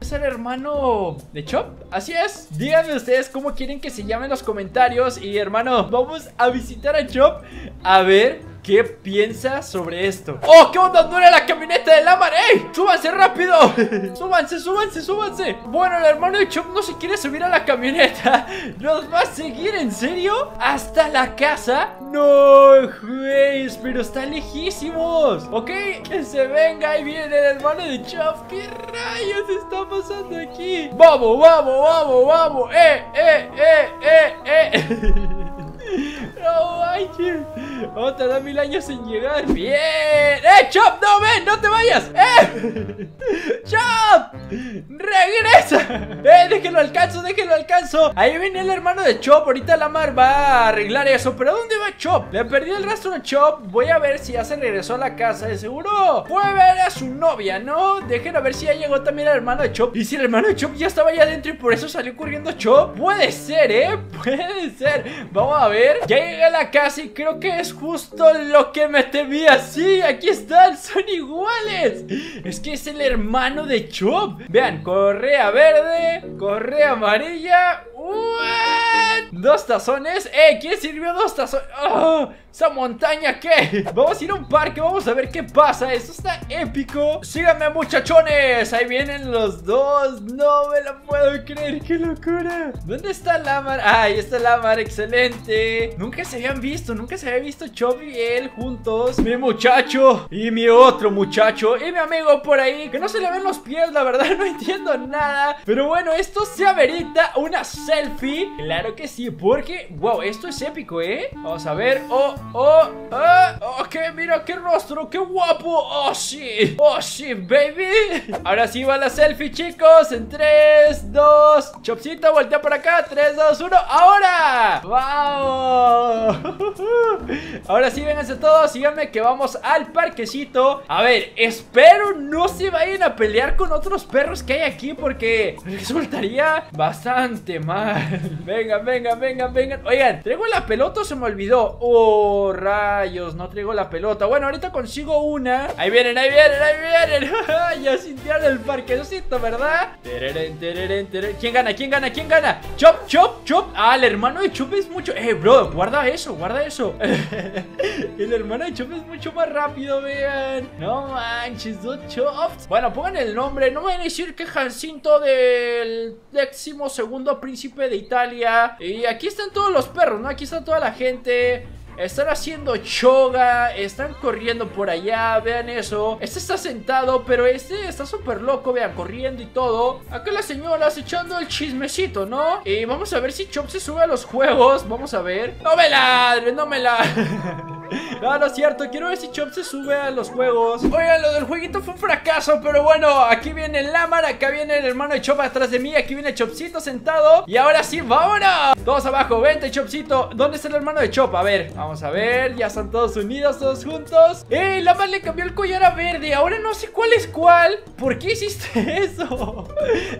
¿Es el hermano de Chop? Así es. Díganme ustedes cómo quieren que se llame en los comentarios. Y hermano, vamos a visitar a Chop a ver qué piensa sobre esto. ¡Oh, qué onda! ¡No era la camioneta de Lamar! ¡Ey! ¡Súbanse rápido! ¡Súbanse, súbanse, súbanse! Bueno, el hermano de Chop no se quiere subir a la camioneta. ¿Nos va a seguir? ¿En serio? ¿Hasta la casa? ¡No, güey! ¡Pero está lejísimos! Ok, que se venga. Ahí viene el hermano de Chop. ¿Qué rayos está pasando aquí? ¡Vamos, vamos, vamos, vamos! ¡Eh, eh, eh, eh, eh! No manches. Vamos a tardar mil años en llegar. Bien. ¡Eh, Chop! ¡No, ven! ¡No te vayas! ¡Eh! ¡Chop! ¡Regresa! ¡Eh! ¡Déjenlo alcanzo! ¡Déjenlo alcanzo! Ahí viene el hermano de Chop. Ahorita Lamar va a arreglar eso. ¿Pero dónde va Chop? Le perdí el rastro a Chop. Voy a ver si ya se regresó a la casa. De seguro fue a ver a su novia, ¿no? Dejen a ver si ya llegó también el hermano de Chop. ¿Y si el hermano de Chop ya estaba allá adentro y por eso salió corriendo Chop? Puede ser, ¿eh? Puede ser. Vamos a ver. Ya llegué a la casa y creo que es justo lo que me temía. Sí, aquí están, son iguales. Es que es el hermano de Chop. Vean, correa verde, correa amarilla. What? Dos tazones. Eh, ¿quién sirvió dos tazones? Oh, esa montaña, ¿qué? Vamos a ir a un parque, vamos a ver qué pasa. Esto está épico. Síganme, muchachones. Ahí vienen los dos. No me lo puedo creer, qué locura. ¿Dónde está Lamar? Ah, ahí está Lamar, excelente. Nunca se habían visto, nunca se había visto Chop y él juntos. Mi muchacho y mi otro muchacho y mi amigo por ahí, que no se le ven los pies, la verdad no entiendo nada. Pero bueno, esto se amerita una selfie. Claro que sí, porque, wow, esto es épico, ¿eh? Vamos a ver, oh, oh, oh, ok, mira qué rostro, qué guapo. Oh, sí, oh, sí, baby. Ahora sí va la selfie, chicos. En tres, dos, Chopsito, voltea para acá, tres, dos, uno. ¡Ahora! ¡Wow! Ahora sí, vénganse todos, síganme que vamos al parquecito. A ver, espero no se vayan a pelear con otros perros que hay aquí, porque resultaría bastante mal. Vengan, vengan, vengan, vengan. Oigan, ¿traigo la pelota o se me olvidó? Oh, rayos, no traigo la pelota. Bueno, ahorita consigo una. Ahí vienen, ahí vienen, ahí vienen. Ya sintieron el parquecito, ¿verdad? ¿Quién gana? ¿Quién gana? ¿Quién gana? Chop, chop, chop. Ah, el hermano de Chop es mucho. Eh, bro, guarda eso, guarda eso. El hermano de Chop es mucho más rápido, vean. No manches, dos Chops. Bueno, pongan el nombre. No me van a decir que Jacinto del décimo segundo príncipe de Italia. Y aquí están todos los perros, ¿no? Aquí está toda la gente. Están haciendo yoga, están corriendo por allá, vean eso. Este está sentado, pero este está súper loco, vean, corriendo y todo. Acá las señoras echando el chismecito, ¿no? Y vamos a ver si Chop se sube a los juegos, vamos a ver. ¡No me ladre, no me ladre! No, no es cierto, quiero ver si Chop se sube a los juegos. Oigan, lo del jueguito fue un fracaso, pero bueno, aquí viene Lamar, acá viene el hermano de Chop atrás de mí, aquí viene Chopsito sentado. Y ahora sí, vámonos. Todos abajo, vente Chopsito, ¿dónde está el hermano de Chop? A ver, vamos a ver, ya están todos unidos, todos juntos. ¡Eh! Lamar le cambió el collar a verde, ahora no sé cuál es cuál. ¿Por qué hiciste eso?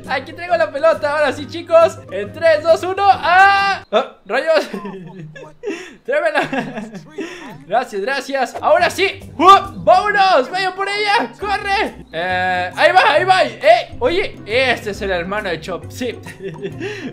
Aquí traigo la pelota, ahora sí chicos. En tres, dos, uno, ¡ah! ¡Ah! ¡Rayos! ¡Trémela! Gracias, gracias. Ahora sí. ¡Oh! ¡Vámonos! ¡Vaya por ella! ¡Corre! Eh, ahí va, ahí va. Eh, oye, este es el hermano de Chop. Sí.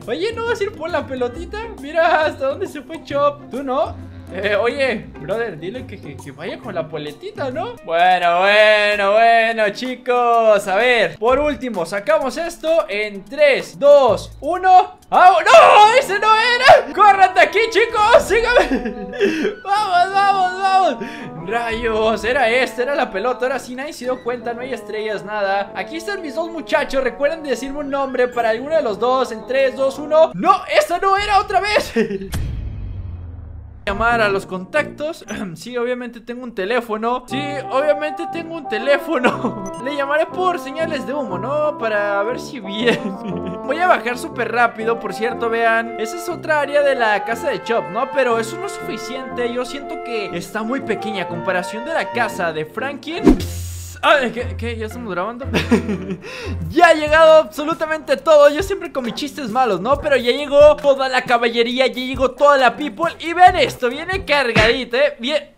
Oye, ¿no vas a ir por la pelotita? Mira hasta dónde se fue Chop. ¿Tú no? Eh, oye, brother, dile que, que, que vaya con la poletita, ¿no? Bueno, bueno, bueno, chicos. A ver, por último, sacamos esto en tres, dos, uno. ¡Ah! ¡No! ¡Ese no era! ¡Córrate aquí, chicos! ¡Sígame! ¡Vamos, vamos, vamos! ¡Rayos! Era este, era la pelota. Ahora sí nadie se dio cuenta, no hay estrellas, nada. Aquí están mis dos muchachos, recuerden decirme un nombre para alguno de los dos. En tres, dos, uno. ¡No! ¡Esa no era otra vez! Llamar a los contactos. Sí, obviamente tengo un teléfono. Sí, obviamente tengo un teléfono. Le llamaré por señales de humo, ¿no? Para ver si viene. Voy a bajar súper rápido, por cierto, vean. Esa es otra área de la casa de Chop, ¿no? Pero eso no es suficiente. Yo siento que está muy pequeña a comparación de la casa de Franklin. Ah, ¿qué, ¿Qué? ¿Ya estamos grabando? Ya ha llegado absolutamente todo. Yo siempre con mis chistes malos, ¿no? Pero ya llegó toda la caballería, ya llegó toda la people. Y vean esto, viene cargadita, ¿eh? Bien.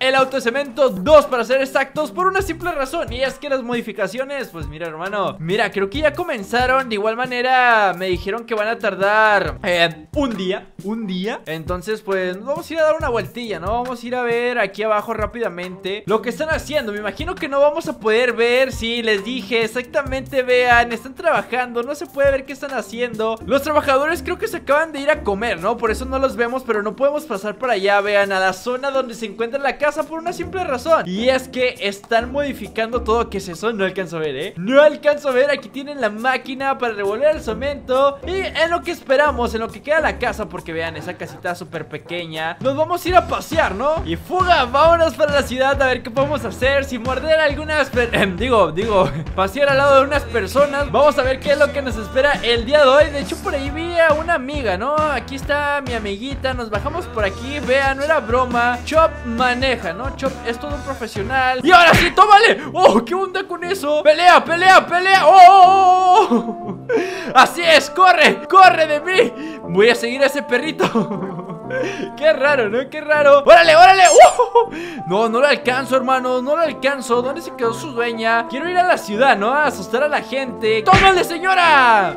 El autocemento dos para ser exactos, por una simple razón, y es que las modificaciones, pues mira hermano, mira, creo que ya comenzaron. De igual manera me dijeron que van a tardar eh, un día, un día, entonces pues vamos a ir a dar una vueltilla, ¿no? Vamos a ir a ver aquí abajo rápidamente lo que están haciendo. Me imagino que no vamos a poder ver, sí, les dije exactamente, vean, están trabajando, no se puede ver qué están haciendo. Los trabajadores creo que se acaban de ir a comer, ¿no? Por eso no los vemos, pero no podemos pasar para allá, vean, a la zona donde se encuentra la casa por una simple razón, y es que están modificando todo. ¿Qué es eso? No alcanzo a ver, ¿eh? No alcanzo a ver. Aquí tienen la máquina para revolver el cemento. Y en lo que esperamos, en lo que queda la casa, porque vean, esa casita súper pequeña, nos vamos a ir a pasear, ¿no? Y fuga, vámonos para la ciudad a ver qué podemos hacer. Si morder algunas, eh, digo, digo, pasear al lado de unas personas. Vamos a ver qué es lo que nos espera el día de hoy. De hecho, por ahí vi a una amiga, ¿no? Aquí está mi amiguita, nos bajamos por aquí. Vean, no era broma, Chop maneja, ¿no? Chop es todo un profesional. Y ahora sí, tómale. Oh, ¿qué onda con eso? Pelea, pelea, pelea. Oh, oh, oh, oh. Así es, corre, corre de mí. Voy a seguir a ese perrito. Qué raro, ¿no? Qué raro. ¡Órale, órale! ¡Uh! No, no lo alcanzo, hermano. No lo alcanzo. ¿Dónde se quedó su dueña? Quiero ir a la ciudad, ¿no? A asustar a la gente. ¡Tómale, señora!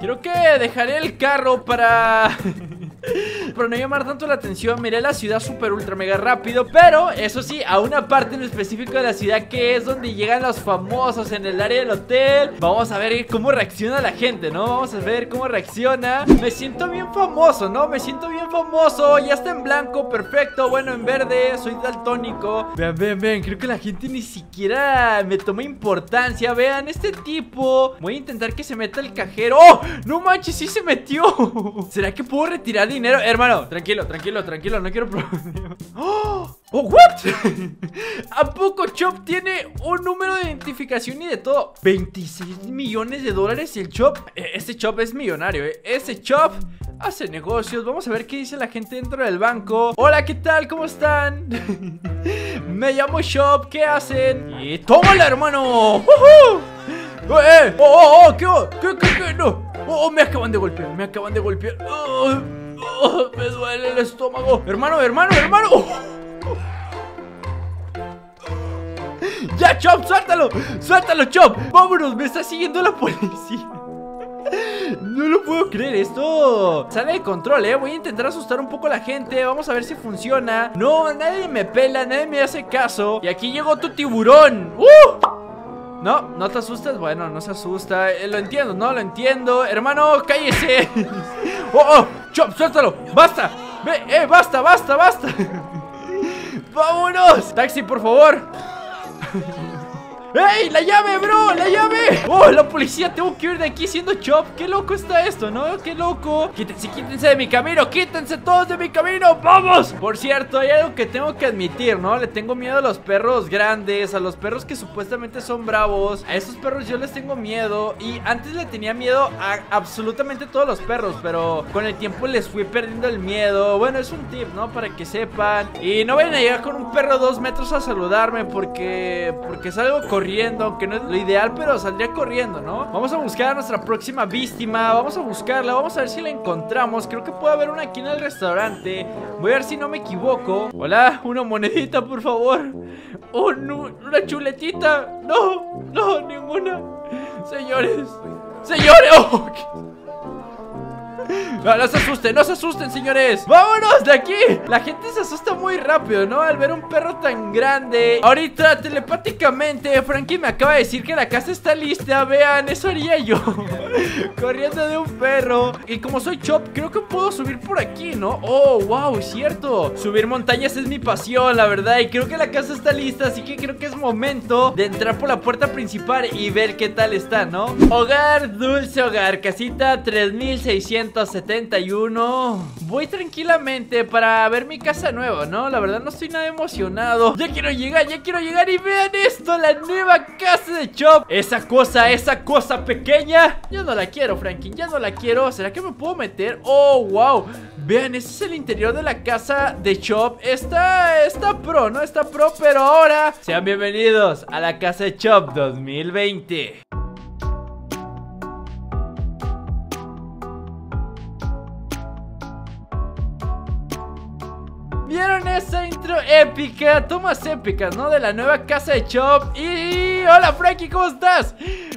Creo que dejaré el carro para... para no llamar tanto la atención, miré la ciudad super ultra mega rápido. Pero eso sí, a una parte en específico de la ciudad que es donde llegan los famosos en el área del hotel. Vamos a ver cómo reacciona la gente, ¿no? Vamos a ver cómo reacciona. Me siento bien famoso, ¿no? Me siento bien famoso. Ya está en blanco, perfecto. Bueno, en verde, soy daltónico. Vean, vean, vean, creo que la gente ni siquiera me toma importancia. Vean, este tipo. Voy a intentar que se meta el cajero. ¡Oh! ¡No manches! ¡Sí se metió! ¿Será que puedo retirar dinero? Hermano, tranquilo, tranquilo, tranquilo. No quiero problemas. ¡Oh! ¡Oh, what! ¿A poco Chop tiene un número de identificación y de todo? veintiséis millones de dólares el Chop. Este Chop es millonario, ¿eh? Este Chop hace negocios. Vamos a ver qué dice la gente dentro del banco. Hola, ¿qué tal? ¿Cómo están? Me llamo Chop, ¿qué hacen? Y tómala, hermano. ¡Uh-huh! ¡Eh! ¡Oh, oh, oh! ¿Qué? ¿Qué, qué, qué? ¡No! ¡Oh, me acaban de golpear! ¡Me acaban de golpear! ¡Oh! ¡Oh! ¡Me duele el estómago! ¡Hermano, hermano, hermano! ¡Oh! ¡Ya, Chop! ¡Suéltalo! ¡Suéltalo, Chop! ¡Vámonos! ¡Me está siguiendo la policía! No lo puedo creer, esto sale de control, eh. Voy a intentar asustar un poco a la gente. Vamos a ver si funciona. No, nadie me pela, nadie me hace caso. Y aquí llegó tu tiburón. ¡Uh! No, no te asustas, bueno, no se asusta. eh, Lo entiendo, no, lo entiendo. Hermano, cállese. Oh, oh, Chop, suéltalo, basta. Ve, eh, basta, basta, basta. Vámonos. Taxi, por favor. ¡Ey! ¡La llave, bro! ¡La llave! ¡Oh, la policía! Tengo que ir de aquí siendo Chop. ¡Qué loco está esto, ¿no? ¡Qué loco! ¡Quítense, quítense de mi camino! ¡Quítense todos de mi camino! ¡Vamos! Por cierto, hay algo que tengo que admitir, ¿no? Le tengo miedo a los perros grandes, a los perros que supuestamente son bravos. A esos perros yo les tengo miedo. Y antes le tenía miedo a absolutamente todos los perros, pero con el tiempo les fui perdiendo el miedo. Bueno, es un tip, ¿no? Para que sepan. Y no vayan a llegar con un perro dos metros a saludarme porque... porque es algo correcto. Corriendo, aunque no es lo ideal, pero saldría corriendo, ¿no? Vamos a buscar a nuestra próxima víctima. Vamos a buscarla, vamos a ver si la encontramos. Creo que puede haber una aquí en el restaurante. Voy a ver si no me equivoco. Hola, una monedita, por favor. Oh, no, una chuletita. No, no, ninguna. Señores, señores. Oh, ¿qué? No, no se asusten, no se asusten, señores. ¡Vámonos de aquí! La gente se asusta muy rápido, ¿no? Al ver un perro tan grande. Ahorita, telepáticamente, Frankie me acaba de decir que la casa está lista. Vean, eso haría yo. Corriendo de un perro. Y como soy Chop, creo que puedo subir por aquí, ¿no? Oh, wow, es cierto. Subir montañas es mi pasión, la verdad. Y creo que la casa está lista, así que creo que es momento de entrar por la puerta principal y ver qué tal está, ¿no? Hogar, dulce hogar, casita tres mil seiscientos setenta y uno. Voy tranquilamente para ver mi casa nueva, ¿no? La verdad no estoy nada emocionado. Ya quiero llegar, ya quiero llegar. Y vean esto, la nueva casa de Chop. Esa cosa, esa cosa pequeña, yo no la quiero, Franklin. Ya no la quiero, ¿será que me puedo meter? Oh, wow, vean, ese es el interior de la casa de Chop. Está, está pro, ¿no? Está pro, pero ahora, sean bienvenidos a la casa de Chop dos mil veinte. ¿Vieron esa intro épica? Tomas épicas, ¿no? De la nueva casa de Chop. Y... hola, Frankie, ¿cómo estás?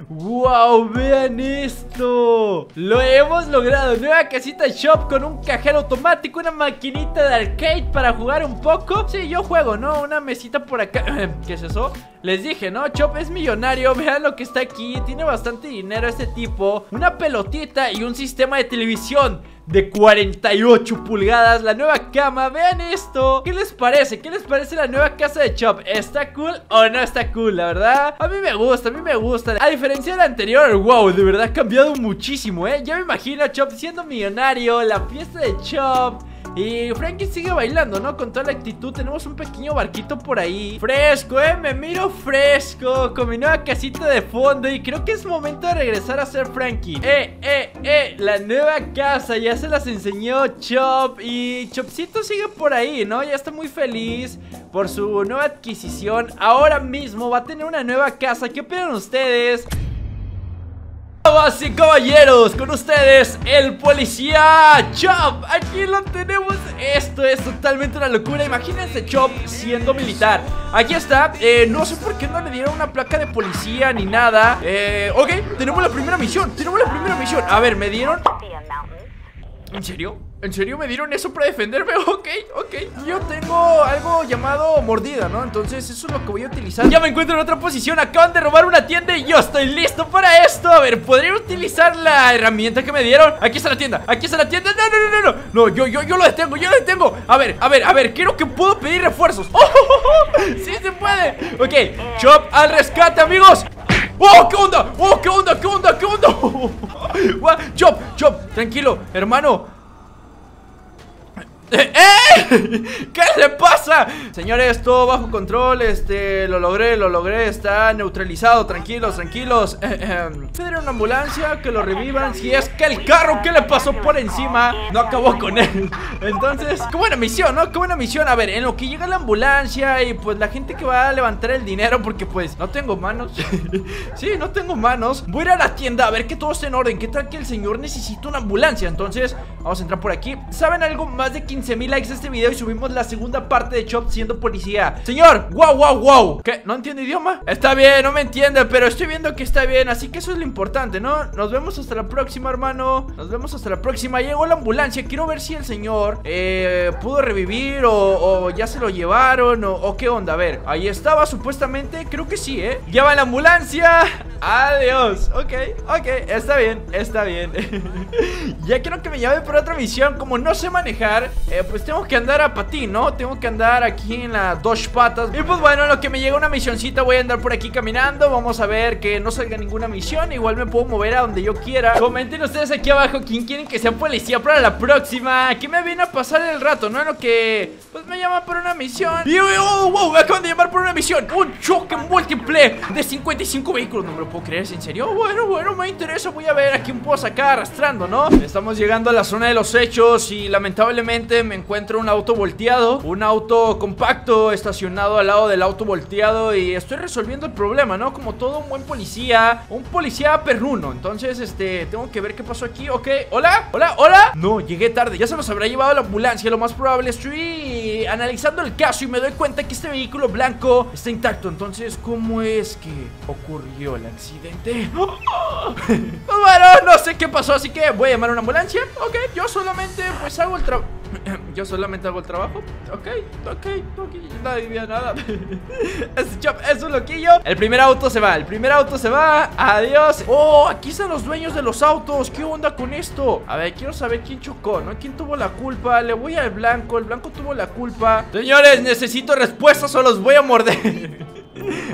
¡Wow! ¡Vean esto! ¡Lo hemos logrado! Nueva casita Chop con un cajero automático, una maquinita de arcade para jugar un poco. Sí, yo juego, ¿no? Una mesita por acá. ¿Qué es eso? Les dije, ¿no? Chop es millonario. Vean lo que está aquí. Tiene bastante dinero este tipo. Una pelotita y un sistema de televisión de cuarenta y ocho pulgadas. La nueva cama, vean esto. ¿Qué les parece? ¿Qué les parece la nueva casa de Chop? ¿Está cool o no está cool? La verdad, a mí me gusta, a mí me gusta. A diferencia de la anterior, wow, de verdad ha cambiado muchísimo, eh. Ya me imagino a Chop siendo millonario, la fiesta de Chop. Y Frankie sigue bailando, ¿no? Con toda la actitud. Tenemos un pequeño barquito por ahí. Fresco, ¿eh? Me miro fresco. Con mi nueva casita de fondo. Y creo que es momento de regresar a ser Frankie. Eh, eh, eh. La nueva casa. Ya se las enseñó Chop. Y Chopcito sigue por ahí, ¿no? Ya está muy feliz por su nueva adquisición. Ahora mismo va a tener una nueva casa. ¿Qué opinan ustedes? Damas y caballeros, con ustedes el policía Chop. Aquí lo tenemos. Esto es totalmente una locura. Imagínense Chop siendo militar. Aquí está, eh, no sé por qué no le dieron una placa de policía ni nada. eh, Ok, tenemos la primera misión. Tenemos la primera misión, a ver, me dieron... ¿En serio? ¿En serio me dieron eso para defenderme? Ok, ok. Yo tengo algo llamado mordida, ¿no? Entonces eso es lo que voy a utilizar. Ya me encuentro en otra posición. Acaban de robar una tienda y yo estoy listo para esto. A ver, ¿podría utilizar la herramienta que me dieron? Aquí está la tienda. Aquí está la tienda. No, no, no, no. No, yo, yo, yo lo detengo. Yo lo detengo. A ver, a ver, a ver. Creo que puedo pedir refuerzos. ¡Oh, oh, oh! ¡Sí se puede! Ok, Chop al rescate, amigos. ¡Oh, qué onda! ¡Oh, qué onda! ¡Qué onda! ¡Qué onda! ¡Chop! ¡Chop! Tranquilo, hermano. ¡Eh! ¿Qué le pasa? Señores, todo bajo control. Este, lo logré, lo logré. Está neutralizado, tranquilos, tranquilos. eh, eh. Pediré una ambulancia, que lo revivan. Si es que el carro que le pasó por encima no acabó con él. Entonces, qué buena misión, ¿no? Qué buena misión. A ver, en lo que llega la ambulancia y pues la gente que va a levantar el dinero, porque pues no tengo manos. Sí, no tengo manos. Voy a ir a la tienda a ver que todo esté en orden. ¿Qué tal que el señor necesita una ambulancia? Entonces, vamos a entrar por aquí. ¿Saben algo? Más de quince mil likes a este video y subimos la segunda parte de Chop siendo policía. Señor, wow, wow, wow. ¿Qué? ¿No entiende idioma? Está bien, no me entiende, pero estoy viendo que está bien, así que eso es lo importante, ¿no? Nos vemos hasta la próxima, hermano. Nos vemos hasta la próxima. Llegó la ambulancia. Quiero ver si el señor eh, pudo revivir o, o ya se lo llevaron o, o qué onda. A ver, ahí estaba supuestamente. Creo que sí, ¿eh? Ya va la ambulancia. Adiós. Ok, ok. Está bien, está bien. Ya quiero que me llame por otra misión. Como no sé manejar, eh, pues tengo que andar a patín, ¿no? Tengo que andar aquí en las dos patas. Y pues bueno, en lo que me llega una misioncita, voy a andar por aquí caminando. Vamos a ver que no salga ninguna misión. Igual me puedo mover a donde yo quiera. Comenten ustedes aquí abajo quién quieren que sea policía para la próxima. Aquí me viene a pasar el rato, ¿no? En lo que pues me llaman por una misión. Y oh, wow, me acaban de llamar por una misión. Un choque múltiple de cincuenta y cinco vehículos. No me lo puedo creer, ¿en serio? Bueno, bueno, me interesa. Voy a ver a quién puedo sacar arrastrando, ¿no? Estamos llegando a la zona de los hechos y lamentablemente me encuentro un auto volteado, un auto compacto estacionado al lado del auto volteado y estoy resolviendo el problema, ¿no? Como todo un buen policía, un policía perruno. Entonces, este, tengo que ver qué pasó aquí. Ok, hola, hola, hola. No, llegué tarde, ya se nos habrá llevado la ambulancia. Lo más probable, estoy analizando el caso y me doy cuenta que este vehículo blanco está intacto. Entonces, ¿cómo es que ocurrió el accidente? ¡Oh! Bueno, no sé qué pasó, así que voy a llamar a una ambulancia. Ok, yo solamente pues hago el trabajo. Yo solamente hago el trabajo. Ok, ok, ok, nadie vio nada. Este Chop es un loquillo. El primer auto se va, el primer auto se va. Adiós. Oh, aquí están los dueños de los autos. ¿Qué onda con esto? A ver, quiero saber quién chocó, ¿no? ¿Quién tuvo la culpa? Le voy al blanco, el blanco tuvo la culpa. Señores, necesito respuestas o los voy a morder.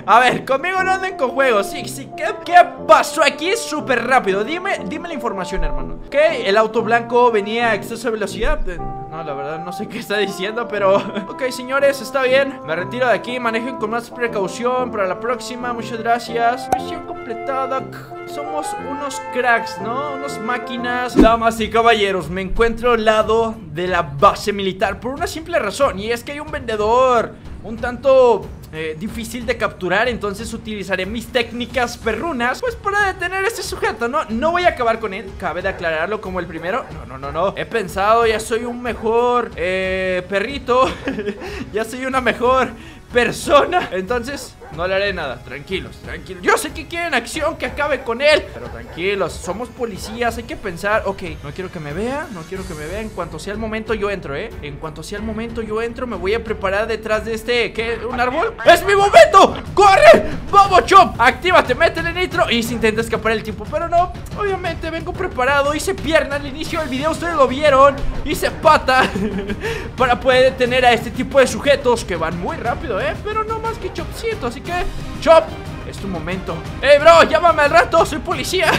A ver, conmigo no anden con juegos. Sí, sí, ¿qué, qué pasó aquí? Súper rápido, dime, dime la información, hermano. Ok, el auto blanco venía a exceso de velocidad. No, la verdad no sé qué está diciendo, pero... Ok, señores, está bien, me retiro de aquí. Manejen con más precaución para la próxima. Muchas gracias. Misión completada. Somos unos cracks, ¿no? Unos máquinas. Damas y caballeros, me encuentro al lado de la base militar por una simple razón, y es que hay un vendedor un tanto... Eh, difícil de capturar, entonces utilizaré mis técnicas perrunas pues para detener a este sujeto, ¿no? No voy a acabar con él, cabe de aclararlo como el primero. No, no, no, no, he pensado, ya soy un mejor eh, perrito. Ya soy una mejor persona, entonces no le haré nada, tranquilos, tranquilos. Yo sé que quieren acción, que acabe con él, pero tranquilos, somos policías, hay que pensar. Ok, no quiero que me vea, no quiero que me vea. En cuanto sea el momento yo entro, eh En cuanto sea el momento yo entro, me voy a preparar detrás de este, ¿qué? ¿Un árbol? ¡Es mi momento! ¡Corre! ¡Vamos, Chop! Actívate, métele nitro. Y se intenta escapar el tiempo, pero no, obviamente vengo preparado. Hice pierna al inicio del video, ustedes lo vieron. Hice pata para poder detener a este tipo de sujetos que van muy rápido, eh pero no más que Chopcito, así que Chop, es tu momento. ¡Ey, bro! Llámame al rato, soy policía.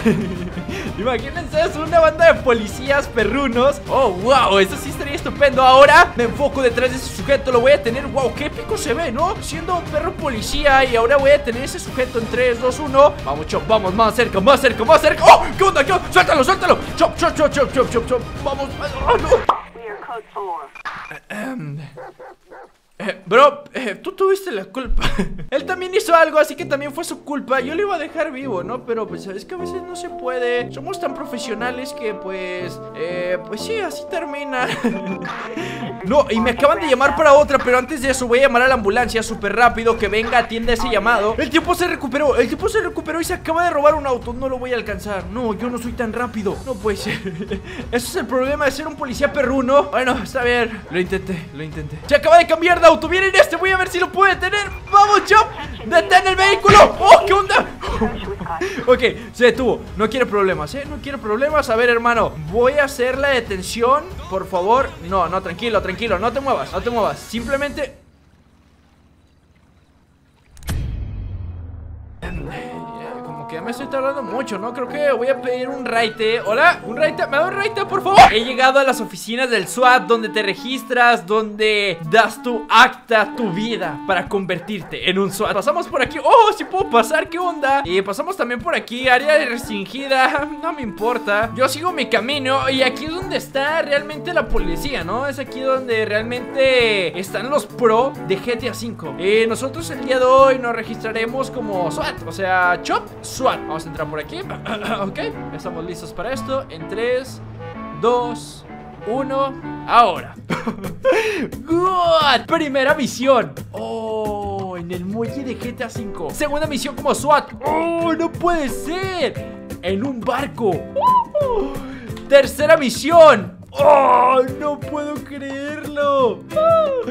Imagínense, es una banda de policías perrunos. Oh, wow, eso sí estaría estupendo. Ahora me enfoco detrás de ese sujeto, lo voy a tener. Wow, qué épico se ve, ¿no? Siendo un perro policía y ahora voy a tener ese sujeto en tres, dos, uno. Vamos, Chop, vamos, más cerca, más cerca, más cerca. ¡Oh! ¿Qué onda? ¿Qué onda? ¡Suéltalo, suéltalo! ¡Chop, chop, chop, chop, chop, chop, chop! ¡Vamos! ¡Oh, no! Eh, bro, eh, tú tuviste la culpa. Él también hizo algo, así que también fue su culpa. Yo le iba a dejar vivo, ¿no? Pero pues es que a veces no se puede. Somos tan profesionales que pues eh, pues sí, así termina. No, y me acaban de llamar para otra. Pero antes de eso voy a llamar a la ambulancia súper rápido, que venga, atienda ese llamado. El tiempo se recuperó, el tiempo se recuperó y se acaba de robar un auto. No lo voy a alcanzar. No, yo no soy tan rápido. No puede ser. Eso es el problema de ser un policía perruno. Bueno, está bien. Lo intenté, lo intenté. Se acaba de cambiar de auto. Viene en este, voy a ver si lo puede detener. ¡Vamos, Chop! ¡Detén el vehículo! ¡Oh, qué onda! Ok, se detuvo. No quiere problemas, ¿eh? No quiere problemas. A ver, hermano, voy a hacer la detención. Por favor. No, no, tranquilo, tranquilo. No te muevas, no te muevas. Simplemente... ya me estoy tardando mucho, ¿no? Creo que voy a pedir un raite. Hola, un raite, me da un raite, por favor. He llegado a las oficinas del SWAT, donde te registras, donde das tu acta, tu vida, para convertirte en un SWAT. Pasamos por aquí. Oh, sí puedo pasar, ¿qué onda? Y pasamos también por aquí, área restringida. No me importa, yo sigo mi camino. Y aquí es donde está realmente la policía, ¿no? Es aquí donde realmente están los pro de G T A cinco. Y nosotros el día de hoy nos registraremos como SWAT, o sea, Chop SWAT. Vamos a entrar por aquí. Ok, estamos listos para esto. En tres, dos, uno. Ahora. What? Primera misión. Oh, en el muelle de G T A cinco. Segunda misión como SWAT. Oh, no puede ser. En un barco. Oh. Tercera misión. Oh, no puedo creerlo. Oh.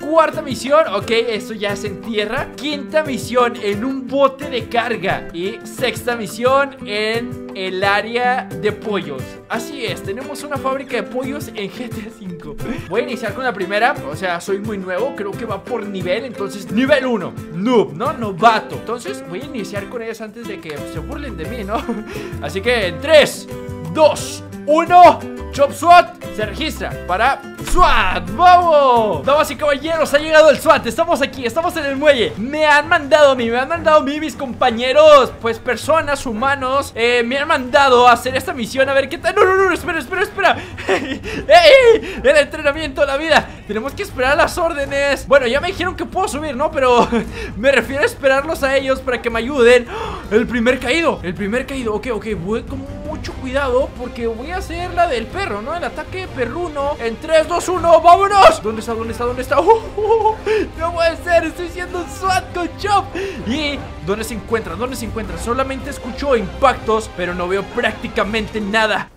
Cuarta misión, ok, esto ya es en tierra. Quinta misión en un bote de carga. Y sexta misión en el área de pollos. Así es, tenemos una fábrica de pollos en G T A cinco. Voy a iniciar con la primera, o sea, soy muy nuevo. Creo que va por nivel, entonces nivel uno. Noob, ¿no? Novato. Entonces voy a iniciar con ellas antes de que se burlen de mí, ¿no? Así que en tres, dos, uno. Chop SWAT se registra para SWAT. ¡Vamos! Damas y caballeros, ha llegado el SWAT. Estamos aquí, estamos en el muelle. Me han mandado a mí, me han mandado a mí mis compañeros, pues personas, humanos. eh, Me han mandado a hacer esta misión. A ver qué tal. No, no, no, espera, espera, espera. ¡Ey! ¡Ey! El entrenamiento, la vida. Tenemos que esperar las órdenes. Bueno, ya me dijeron que puedo subir, ¿no? Pero me refiero a esperarlos a ellos para que me ayuden. ¡Oh! El primer caído, el primer caído. Ok, ok, voy con mucho cuidado porque voy a hacer la del perro, ¿no? El ataque perruno. En tres, dos, uno, vámonos. ¿Dónde está? ¿Dónde está? ¿Dónde está? Uh, uh, uh, no puede ser, estoy siendo un SWAT con Chop. ¿Y dónde se encuentra? ¿Dónde se encuentra? Solamente escucho impactos, pero no veo prácticamente nada.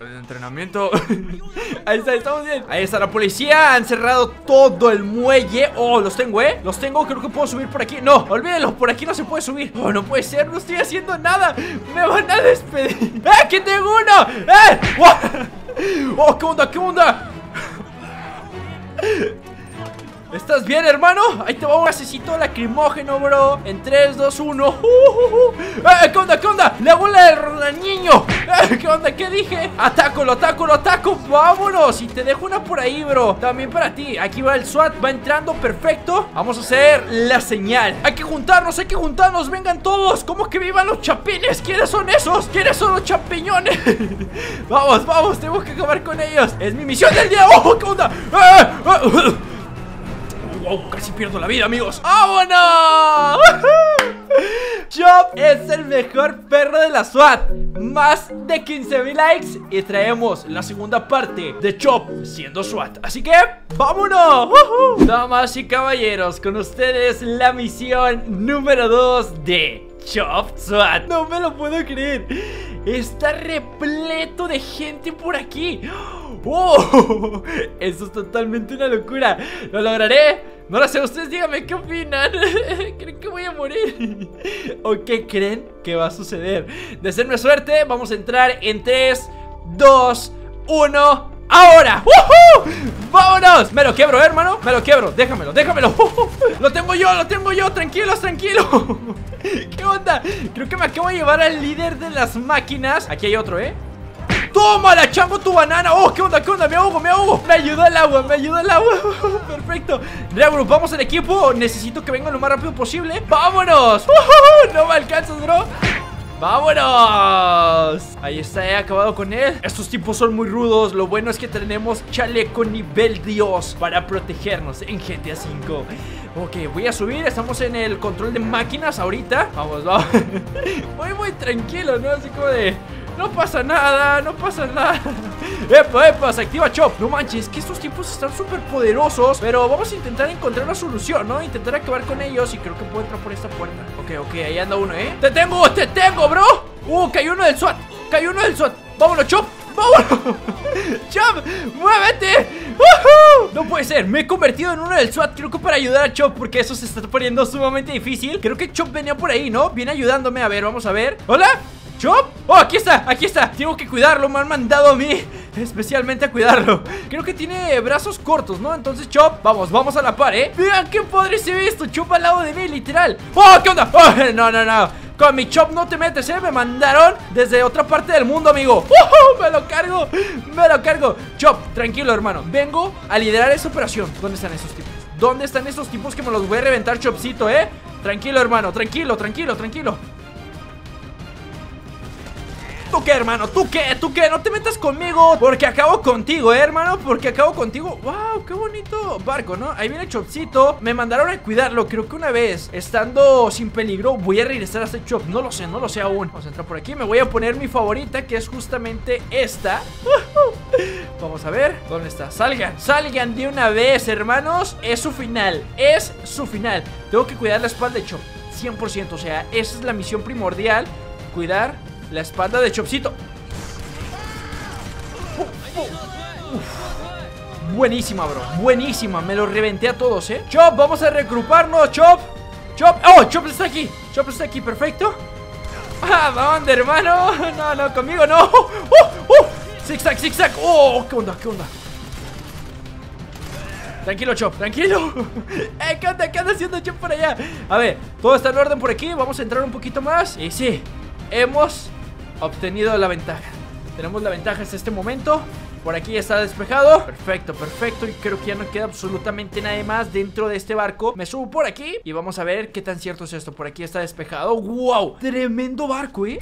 El entrenamiento. Ahí está, estamos bien. Ahí está la policía, han cerrado todo el muelle. Oh, los tengo, eh, los tengo, creo que puedo subir por aquí. No, olvídenlo, por aquí no se puede subir. Oh, no puede ser, no estoy haciendo nada. Me van a despedir. ¡Eh, que tengo uno! ¡Eh! ¡Oh! ¡Oh, qué onda, qué onda! ¿Estás bien, hermano? Ahí te va un gasecito lacrimógeno, bro. En tres, dos, uno. uh, uh, uh. Eh, ¿Qué onda? ¿Qué onda? La bola de Ronaniño. eh, ¿Qué onda? ¿Qué dije? Ataco, lo ataco, lo ataco. Vámonos. Y te dejo una por ahí, bro. También para ti. Aquí va el SWAT. Va entrando, perfecto. Vamos a hacer la señal. Hay que juntarnos, hay que juntarnos. Vengan todos. ¿Cómo que vivan los chapines? ¿Quiénes son esos? ¿Quiénes son los champiñones? Vamos, vamos. Tenemos que acabar con ellos. Es mi misión del día. ¡Oh! ¿Qué onda? Eh, eh. Wow, casi pierdo la vida, amigos. ¡Vámonos! Chop es el mejor perro de la SWAT. Más de quince mil likes y traemos la segunda parte de Chop siendo SWAT. Así que, ¡vámonos! ¡Woohoo! Damas y caballeros, con ustedes la misión número dos de Chop SWAT. No me lo puedo creer. Está repleto de gente por aquí. ¡Oh! Eso es totalmente una locura. ¿Lo lograré? No lo sé, ustedes díganme qué opinan. ¿Creen que voy a morir? ¿O qué creen que va a suceder? Deseenme suerte, vamos a entrar en tres, dos, uno. ¡Ahora! ¡Woohoo! ¡Vámonos! Me lo quebro, ¿eh, hermano? Me lo quebro, déjamelo, déjamelo. ¡Uh! Lo tengo yo, lo tengo yo, tranquilos, tranquilos. ¿Qué onda? Creo que me acabo de llevar al líder de las máquinas. Aquí hay otro, ¿eh? Toma la chango tu banana. Oh, qué onda, qué onda, me ahogo, me ahogo. Me ayudó el agua, me ayudó el agua. Perfecto, reagrupamos el equipo. Necesito que vengan lo más rápido posible. ¡Vámonos! ¡Uh! No me alcanzas, bro. ¡Vámonos! Ahí está, he acabado con él. Estos tipos son muy rudos. Lo bueno es que tenemos chaleco nivel Dios para protegernos en G T A cinco. Ok, voy a subir. Estamos en el control de máquinas ahorita. Vamos, vamos. Voy muy tranquilo, ¿no? Así como de... No pasa nada, no pasa nada. Epa, epa, se activa Chop. No manches, que estos tipos están súper poderosos. Pero vamos a intentar encontrar una solución, ¿no? Intentar acabar con ellos y creo que puedo entrar por esta puerta. Ok, ok, ahí anda uno, ¿eh? ¡Te tengo, te tengo, bro! Uh, cayó uno del SWAT, cayó uno del SWAT. Vámonos, Chop, vámonos. Chop, muévete. ¡Woohoo! No puede ser, me he convertido en uno del SWAT. Creo que para ayudar a Chop, porque eso se está poniendo sumamente difícil. Creo que Chop venía por ahí, ¿no? Viene ayudándome, a ver, vamos a ver. ¿Hola? ¿Chop? Oh, aquí está, aquí está. Tengo que cuidarlo, me han mandado a mí especialmente a cuidarlo. Creo que tiene brazos cortos, ¿no? Entonces Chop, vamos, vamos a la par, ¿eh? Vean qué padre se ve esto, Chop al lado de mí, literal. ¡Oh, qué onda! Oh, no, no, no. Con mi Chop no te metes, ¿eh? Me mandaron desde otra parte del mundo, amigo. ¡Uh-huh! Me lo cargo, me lo cargo. Chop, tranquilo, hermano. Vengo a liderar esta operación. ¿Dónde están esos tipos? ¿Dónde están esos tipos que me los voy a reventar, Chopcito, eh? Tranquilo, hermano, tranquilo, tranquilo, tranquilo. ¿Tú qué, hermano? ¿Tú qué? ¿Tú qué? No te metas conmigo, porque acabo contigo, ¿eh, hermano? Porque acabo contigo. ¡Wow! ¡Qué bonito barco!, ¿no? Ahí viene Chopcito. Me mandaron a cuidarlo. Creo que una vez, estando sin peligro, voy a regresar a este Chop. No lo sé, no lo sé aún. Vamos a entrar por aquí. Me voy a poner mi favorita, que es justamente esta. Vamos a ver. ¿Dónde está? ¡Salgan! ¡Salgan de una vez, hermanos! Es su final. Es su final. Tengo que cuidar la espalda de Chop. cien por ciento. O sea, esa es la misión primordial. Cuidar la espalda de Chopcito. uh, uh, uh. Buenísima, bro. Buenísima, me lo reventé a todos, eh. Chop, vamos a regruparnos, Chop. Chop, oh, Chop está aquí. Chop está aquí, perfecto. Ah, vamos, hermano. No, no, conmigo no. uh, uh. Zigzag, zigzag. Oh, qué onda, qué onda. Tranquilo, Chop, tranquilo. eh, ¿Qué onda, qué anda haciendo Chop por allá? A ver, todo está en orden por aquí. Vamos a entrar un poquito más. Y sí, hemos obtenido la ventaja. Tenemos la ventaja hasta este momento. Por aquí está despejado. Perfecto, perfecto. Y creo que ya no queda absolutamente nada más dentro de este barco. Me subo por aquí y vamos a ver qué tan cierto es esto. Por aquí está despejado. ¡Wow! Tremendo barco, ¿eh?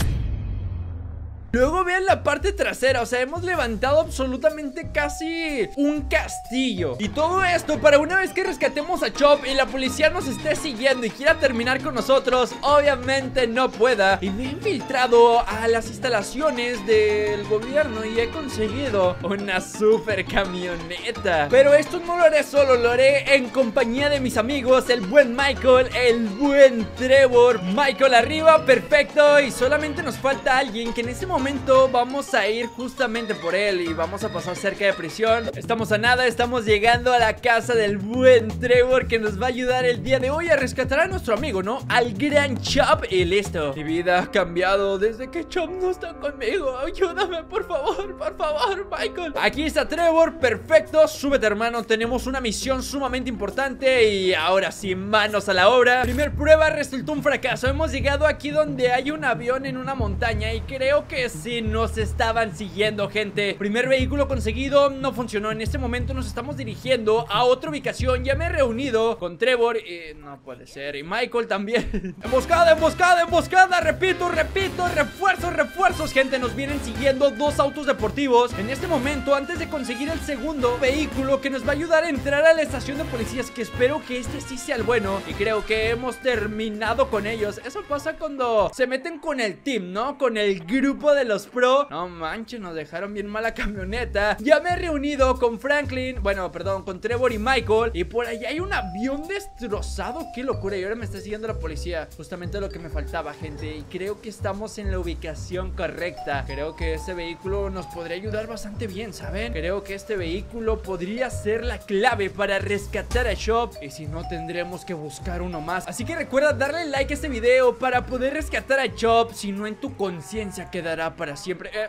Luego vean la parte trasera, o sea, hemos levantado absolutamente casi un castillo. Y todo esto para una vez que rescatemos a Chop y la policía nos esté siguiendo y quiera terminar con nosotros, obviamente no pueda. Y me he infiltrado a las instalaciones del gobierno y he conseguido una super camioneta. Pero esto no lo haré solo, lo haré en compañía de mis amigos, el buen Michael, el buen Trevor. Michael arriba, perfecto. Y solamente nos falta alguien que en este momento momento vamos a ir justamente por él y vamos a pasar cerca de prisión. Estamos a nada, estamos llegando a la casa del buen Trevor, que nos va a ayudar el día de hoy a rescatar a nuestro amigo, ¿no? Al gran Chop. Y listo. Mi vida ha cambiado desde que Chop no está conmigo. Ayúdame, por favor, por favor, Michael. Aquí está Trevor, perfecto. Súbete, hermano, tenemos una misión sumamente importante y ahora sí, manos a la obra. Primer prueba resultó un fracaso. Hemos llegado aquí donde hay un avión en una montaña y creo que sí, nos estaban siguiendo, gente. Primer vehículo conseguido, no funcionó. En este momento nos estamos dirigiendo a otra ubicación. Ya me he reunido con Trevor y no puede ser, y Michael también. Emboscada, emboscada, emboscada. Repito, repito, refuerzos, refuerzos. Gente, nos vienen siguiendo dos autos deportivos. En este momento, antes de conseguir el segundo vehículo que nos va a ayudar a entrar a la estación de policías, que espero que este sí sea el bueno. Y creo que hemos terminado con ellos. Eso pasa cuando se meten con el team, ¿no? Con el grupo de de los pro. No manches, nos dejaron bien mala camioneta. Ya me he reunido con Franklin, bueno, perdón, con Trevor y Michael. Y por allá hay un avión destrozado. Qué locura, y ahora me está siguiendo la policía. Justamente lo que me faltaba, gente. Y creo que estamos en la ubicación correcta. Creo que este vehículo nos podría ayudar bastante bien, ¿saben? Creo que este vehículo podría ser la clave para rescatar a Chop. Y si no, tendremos que buscar uno más. Así que recuerda darle like a este video para poder rescatar a Chop. Si no, en tu conciencia quedará para siempre. Eh,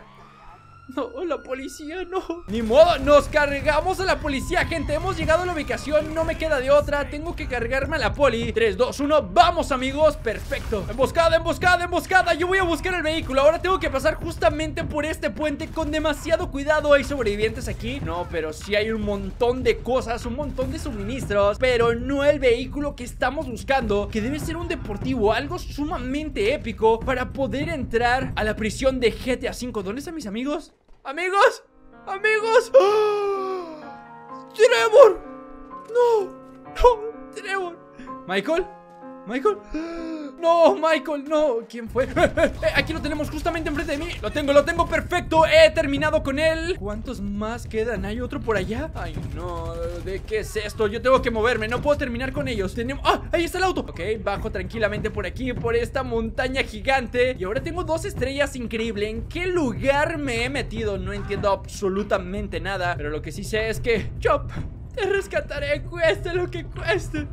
No, la policía, no. Ni modo, nos cargamos a la policía, gente. Hemos llegado a la ubicación, no me queda de otra. Tengo que cargarme a la poli. tres, dos, uno, vamos, amigos, perfecto. Emboscada, emboscada, emboscada. Yo voy a buscar el vehículo, ahora tengo que pasar justamente por este puente con demasiado cuidado. Hay sobrevivientes aquí, no, pero sí hay un montón de cosas, un montón de suministros, pero no el vehículo que estamos buscando, que debe ser un deportivo, algo sumamente épico, para poder entrar a la prisión de G T A cinco. ¿Dónde están mis amigos? Amigos, amigos. ¡Oh! Trevor, no, no, Trevor. Michael, Michael, no, Michael, no. ¿Quién fue? Eh, aquí lo tenemos justamente enfrente de mí. Lo tengo, lo tengo, perfecto. He terminado con él. ¿Cuántos más quedan? ¿Hay otro por allá? Ay, no, ¿de qué es esto? Yo tengo que moverme, no puedo terminar con ellos. Tenemos, ah, ahí está el auto. Ok, bajo tranquilamente por aquí, por esta montaña gigante. Y ahora tengo dos estrellas, increíble. ¿En qué lugar me he metido? No entiendo absolutamente nada, pero lo que sí sé es que... ¡Chop! Te rescataré, cueste lo que cueste.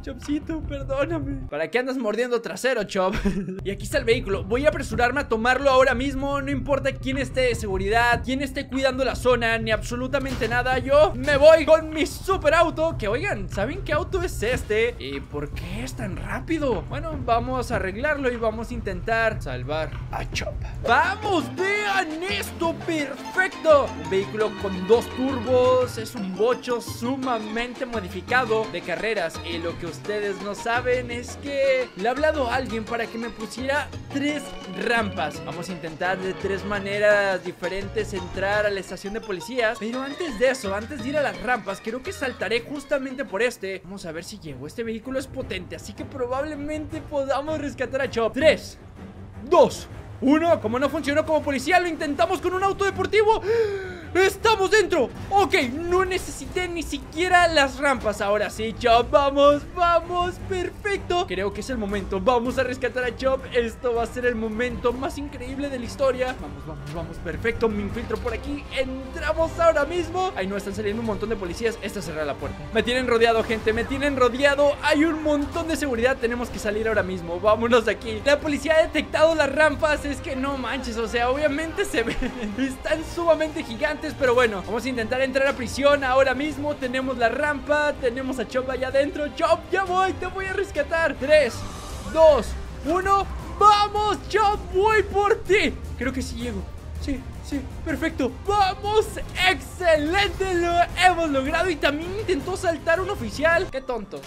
Chopcito, perdóname. ¿Para qué andas mordiendo trasero, Chop? Y aquí está el vehículo, voy a apresurarme a tomarlo ahora mismo. No importa quién esté de seguridad, quién esté cuidando la zona, ni absolutamente nada. Yo me voy con mi super auto. Que oigan, ¿saben qué auto es este? ¿Y por qué es tan rápido? Bueno, vamos a arreglarlo y vamos a intentar salvar a Chop. ¡Vamos! ¡Vean esto! ¡Perfecto! Un vehículo con dos turbos, es un bocho sumamente modificado de carreras. Y lo que ustedes no saben es que le he hablado a alguien para que me pusiera tres rampas. Vamos a intentar de tres maneras diferentes entrar a la estación de policías, pero antes de eso, antes de ir a las rampas, creo que saltaré justamente por este. Vamos a ver si llego. Este vehículo es potente, así que probablemente podamos rescatar a Chop. Tres, dos, uno. Como no funcionó como policía, lo intentamos con un auto deportivo. ¡Estamos dentro! Ok, no necesité ni siquiera las rampas. Ahora sí, Chop, vamos, vamos. Perfecto, creo que es el momento. Vamos a rescatar a Chop, esto va a ser el momento más increíble de la historia. Vamos, vamos, vamos, perfecto, me infiltro por aquí. Entramos ahora mismo. Ay, no, están saliendo un montón de policías, esta cerrará la puerta. Me tienen rodeado, gente, me tienen rodeado. Hay un montón de seguridad, tenemos que salir ahora mismo. Vámonos de aquí. La policía ha detectado las rampas, es que no manches. O sea, obviamente se ven, están sumamente gigantes. Pero bueno, vamos a intentar entrar a prisión ahora mismo. Tenemos la rampa, tenemos a Chop allá adentro. Chop, ya voy, te voy a rescatar. Tres, dos, uno. ¡Vamos, Chop! ¡Voy por ti! Creo que sí llego. Sí, sí, perfecto. ¡Vamos! ¡Excelente! Lo hemos logrado. Y también intentó saltar un oficial. ¡Qué tonto!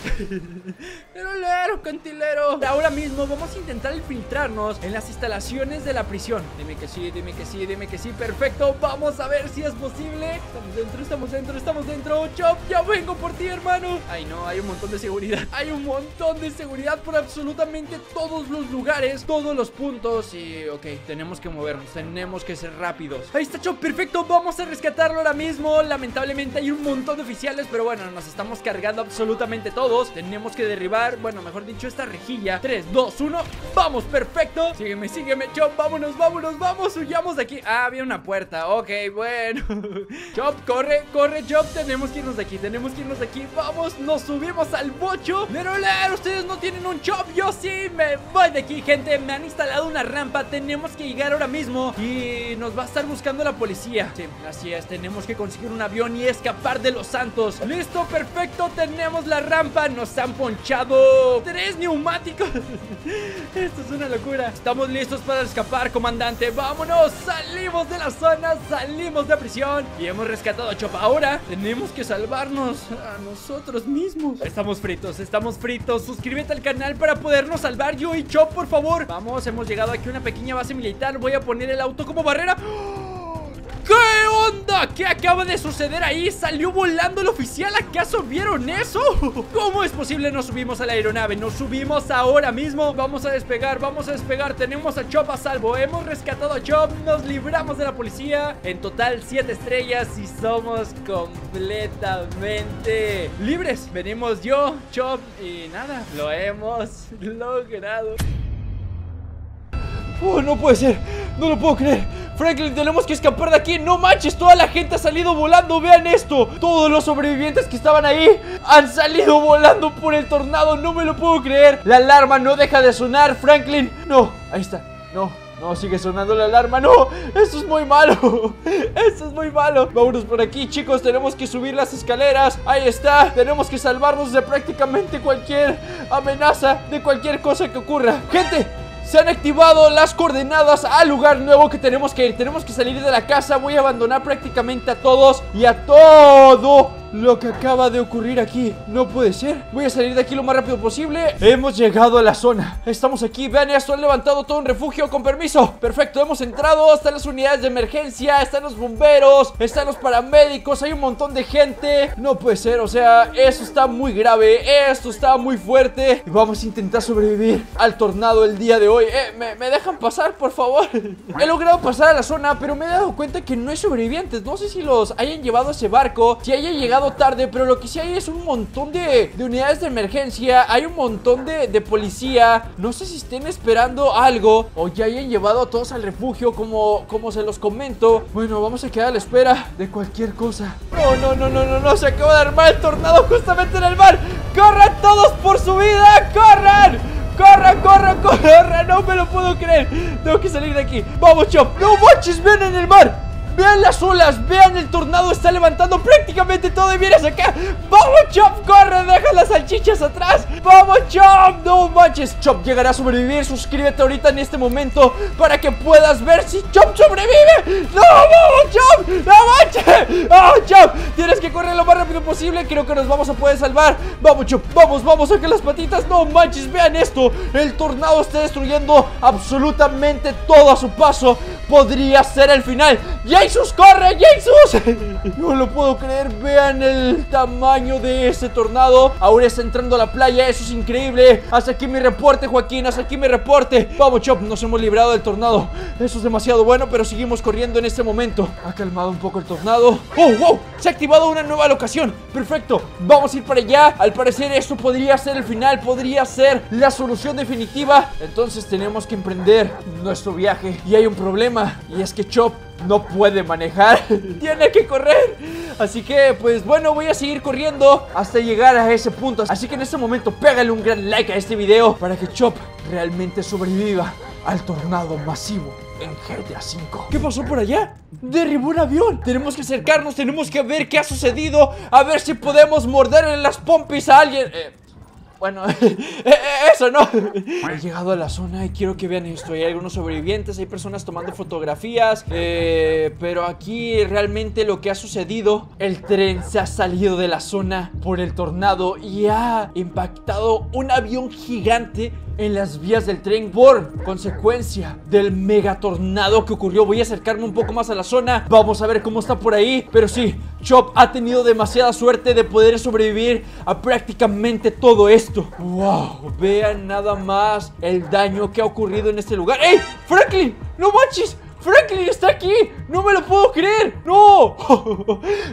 Pero lero, cantilero. Ahora mismo vamos a intentar infiltrarnos en las instalaciones de la prisión. Dime que sí, dime que sí, dime que sí. Perfecto, vamos a ver si es posible. Estamos dentro, estamos dentro, estamos dentro. Chop, ya vengo por ti, hermano. Ay, no, hay un montón de seguridad. Hay un montón de seguridad por absolutamente todos los lugares, todos los puntos. Y, ok, tenemos que movernos, tenemos que ser rápidos. Ahí está Chop, perfecto, vamos a rescatarlo ahora mismo. Lamentablemente hay un montón de oficiales, pero bueno, nos estamos cargando absolutamente todos. Tenemos que derribar, bueno, mejor dicho, esta rejilla. Tres, dos, uno, vamos, perfecto. Sígueme, sígueme, Chop, vámonos, vámonos, vamos. Huyamos de aquí, ah, había una puerta. Ok, bueno. Chop, corre, corre, Chop, tenemos que irnos de aquí. Tenemos que irnos de aquí, vamos, nos subimos al bocho. Pero, lero, ustedes no tienen un Chop, yo sí, me voy de aquí. Gente, me han instalado una rampa, tenemos que llegar ahora mismo y nos va a estar buscando la policía. Sí, así es, tenemos que conseguir un avión y escapar de los santos. Listo, perfecto, tenemos la rampa. Nos han ponchado tres neumáticos. Esto es una locura. Estamos listos para escapar, comandante. Vámonos, salimos de la zona, salimos de prisión y hemos rescatado a Chop. Ahora tenemos que salvarnos a nosotros mismos. Estamos fritos, estamos fritos. Suscríbete al canal para podernos salvar, yo y Chop, por favor. Vamos, hemos llegado aquí a una pequeña base militar. Voy a poner el auto como barrera. ¿Qué onda? ¿Qué acaba de suceder ahí? ¿Salió volando el oficial? ¿Acaso vieron eso? ¿Cómo es posible? Nos subimos a la aeronave, nos subimos ahora mismo. Vamos a despegar, vamos a despegar. Tenemos a Chop a salvo, hemos rescatado a Chop, nos libramos de la policía. En total siete estrellas y somos completamente libres. Venimos yo, Chop y nada, lo hemos logrado. Oh, no puede ser, no lo puedo creer. Franklin, tenemos que escapar de aquí. No manches, toda la gente ha salido volando. Vean esto, todos los sobrevivientes que estaban ahí han salido volando por el tornado, no me lo puedo creer. La alarma no deja de sonar, Franklin. No, ahí está, no, No, sigue sonando la alarma. ¡No! ¡Esto es muy malo! ¡Esto es muy malo! Vámonos por aquí, chicos. Tenemos que subir las escaleras. Ahí está. Tenemos que salvarnos de prácticamente cualquier amenaza, de cualquier cosa que ocurra. ¡Gente! Se han activado las coordenadas al lugar nuevo que tenemos que ir. Tenemos que salir de la casa. Voy a abandonar prácticamente a todos y a todo lo que acaba de ocurrir aquí. No puede ser. Voy a salir de aquí lo más rápido posible. Hemos llegado a la zona. Estamos aquí. Vean esto. Han levantado todo un refugio. Con permiso. Perfecto. Hemos entrado. Están las unidades de emergencia. Están los bomberos. Están los paramédicos. Hay un montón de gente. No puede ser. O sea, esto está muy grave. Esto está muy fuerte. Y vamos a intentar sobrevivir al tornado el día de hoy. Eh, me, me dejan pasar, por favor. He logrado pasar a la zona, pero me he dado cuenta que no hay sobrevivientes. No sé si los hayan llevado a ese barco, si hayan llegado tarde, pero lo que sí hay es un montón de, de unidades de emergencia. Hay un montón de, de policía. No sé si estén esperando algo o ya hayan llevado a todos al refugio, como, como se los comento. Bueno, vamos a quedar a la espera de cualquier cosa. No, no, no, no, no, no. Se acaba de armar el tornado justamente en el mar. ¡Corran todos por su vida! ¡Corran! ¡Corran, corran, corran! No me lo puedo creer. Tengo que salir de aquí. ¡Vamos, Chop! ¡No manches! ¡Ven en el mar! Vean las olas, vean el tornado, está levantando prácticamente todo y vienes acá. Vamos, Chop, corre, deja las salchichas atrás. Vamos, Chop, no manches. Chop llegará a sobrevivir, suscríbete ahorita en este momento para que puedas ver si Chop sobrevive. No, vamos, Chop, no manches. Oh, Chop, tienes que correr lo más rápido posible, creo que nos vamos a poder salvar. Vamos, Chop, vamos, vamos, saca las patitas. No manches, vean esto, el tornado está destruyendo absolutamente todo a su paso. Podría ser el final. Ya ¡Jesús, corre, Jesús! No lo puedo creer, vean el tamaño de ese tornado. Ahora está entrando a la playa, eso es increíble. Hasta aquí mi reporte, Joaquín, hasta aquí mi reporte. Vamos, Chop, nos hemos librado del tornado. Eso es demasiado bueno, pero seguimos corriendo en este momento. Ha calmado un poco el tornado. ¡Oh, wow! Se ha activado una nueva locación. Perfecto, vamos a ir para allá. Al parecer esto podría ser el final, podría ser la solución definitiva. Entonces tenemos que emprender nuestro viaje. Y hay un problema, y es que Chop no puede manejar. Tiene que correr. Así que, pues bueno, voy a seguir corriendo hasta llegar a ese punto. Así que en este momento, pégale un gran like a este video para que Chop realmente sobreviva al tornado masivo en G T A cinco. ¿Qué pasó por allá? Derribó un avión. Tenemos que acercarnos, tenemos que ver qué ha sucedido. A ver si podemos morderle las pompis a alguien. Eh... Bueno, eso no. He llegado a la zona y quiero que vean esto. Hay algunos sobrevivientes, hay personas tomando fotografías, eh, pero aquí realmente lo que ha sucedido, el tren se ha salido de la zona por el tornado y ha impactado un avión gigante en las vías del tren por consecuencia del megatornado que ocurrió. Voy a acercarme un poco más a la zona. Vamos a ver cómo está por ahí. Pero sí, Chop ha tenido demasiada suerte de poder sobrevivir a prácticamente todo esto. Wow, vean nada más el daño que ha ocurrido en este lugar. ¡Ey, Franklin! ¡No manches! ¡Franklin está aquí! ¡No me lo puedo creer! ¡No!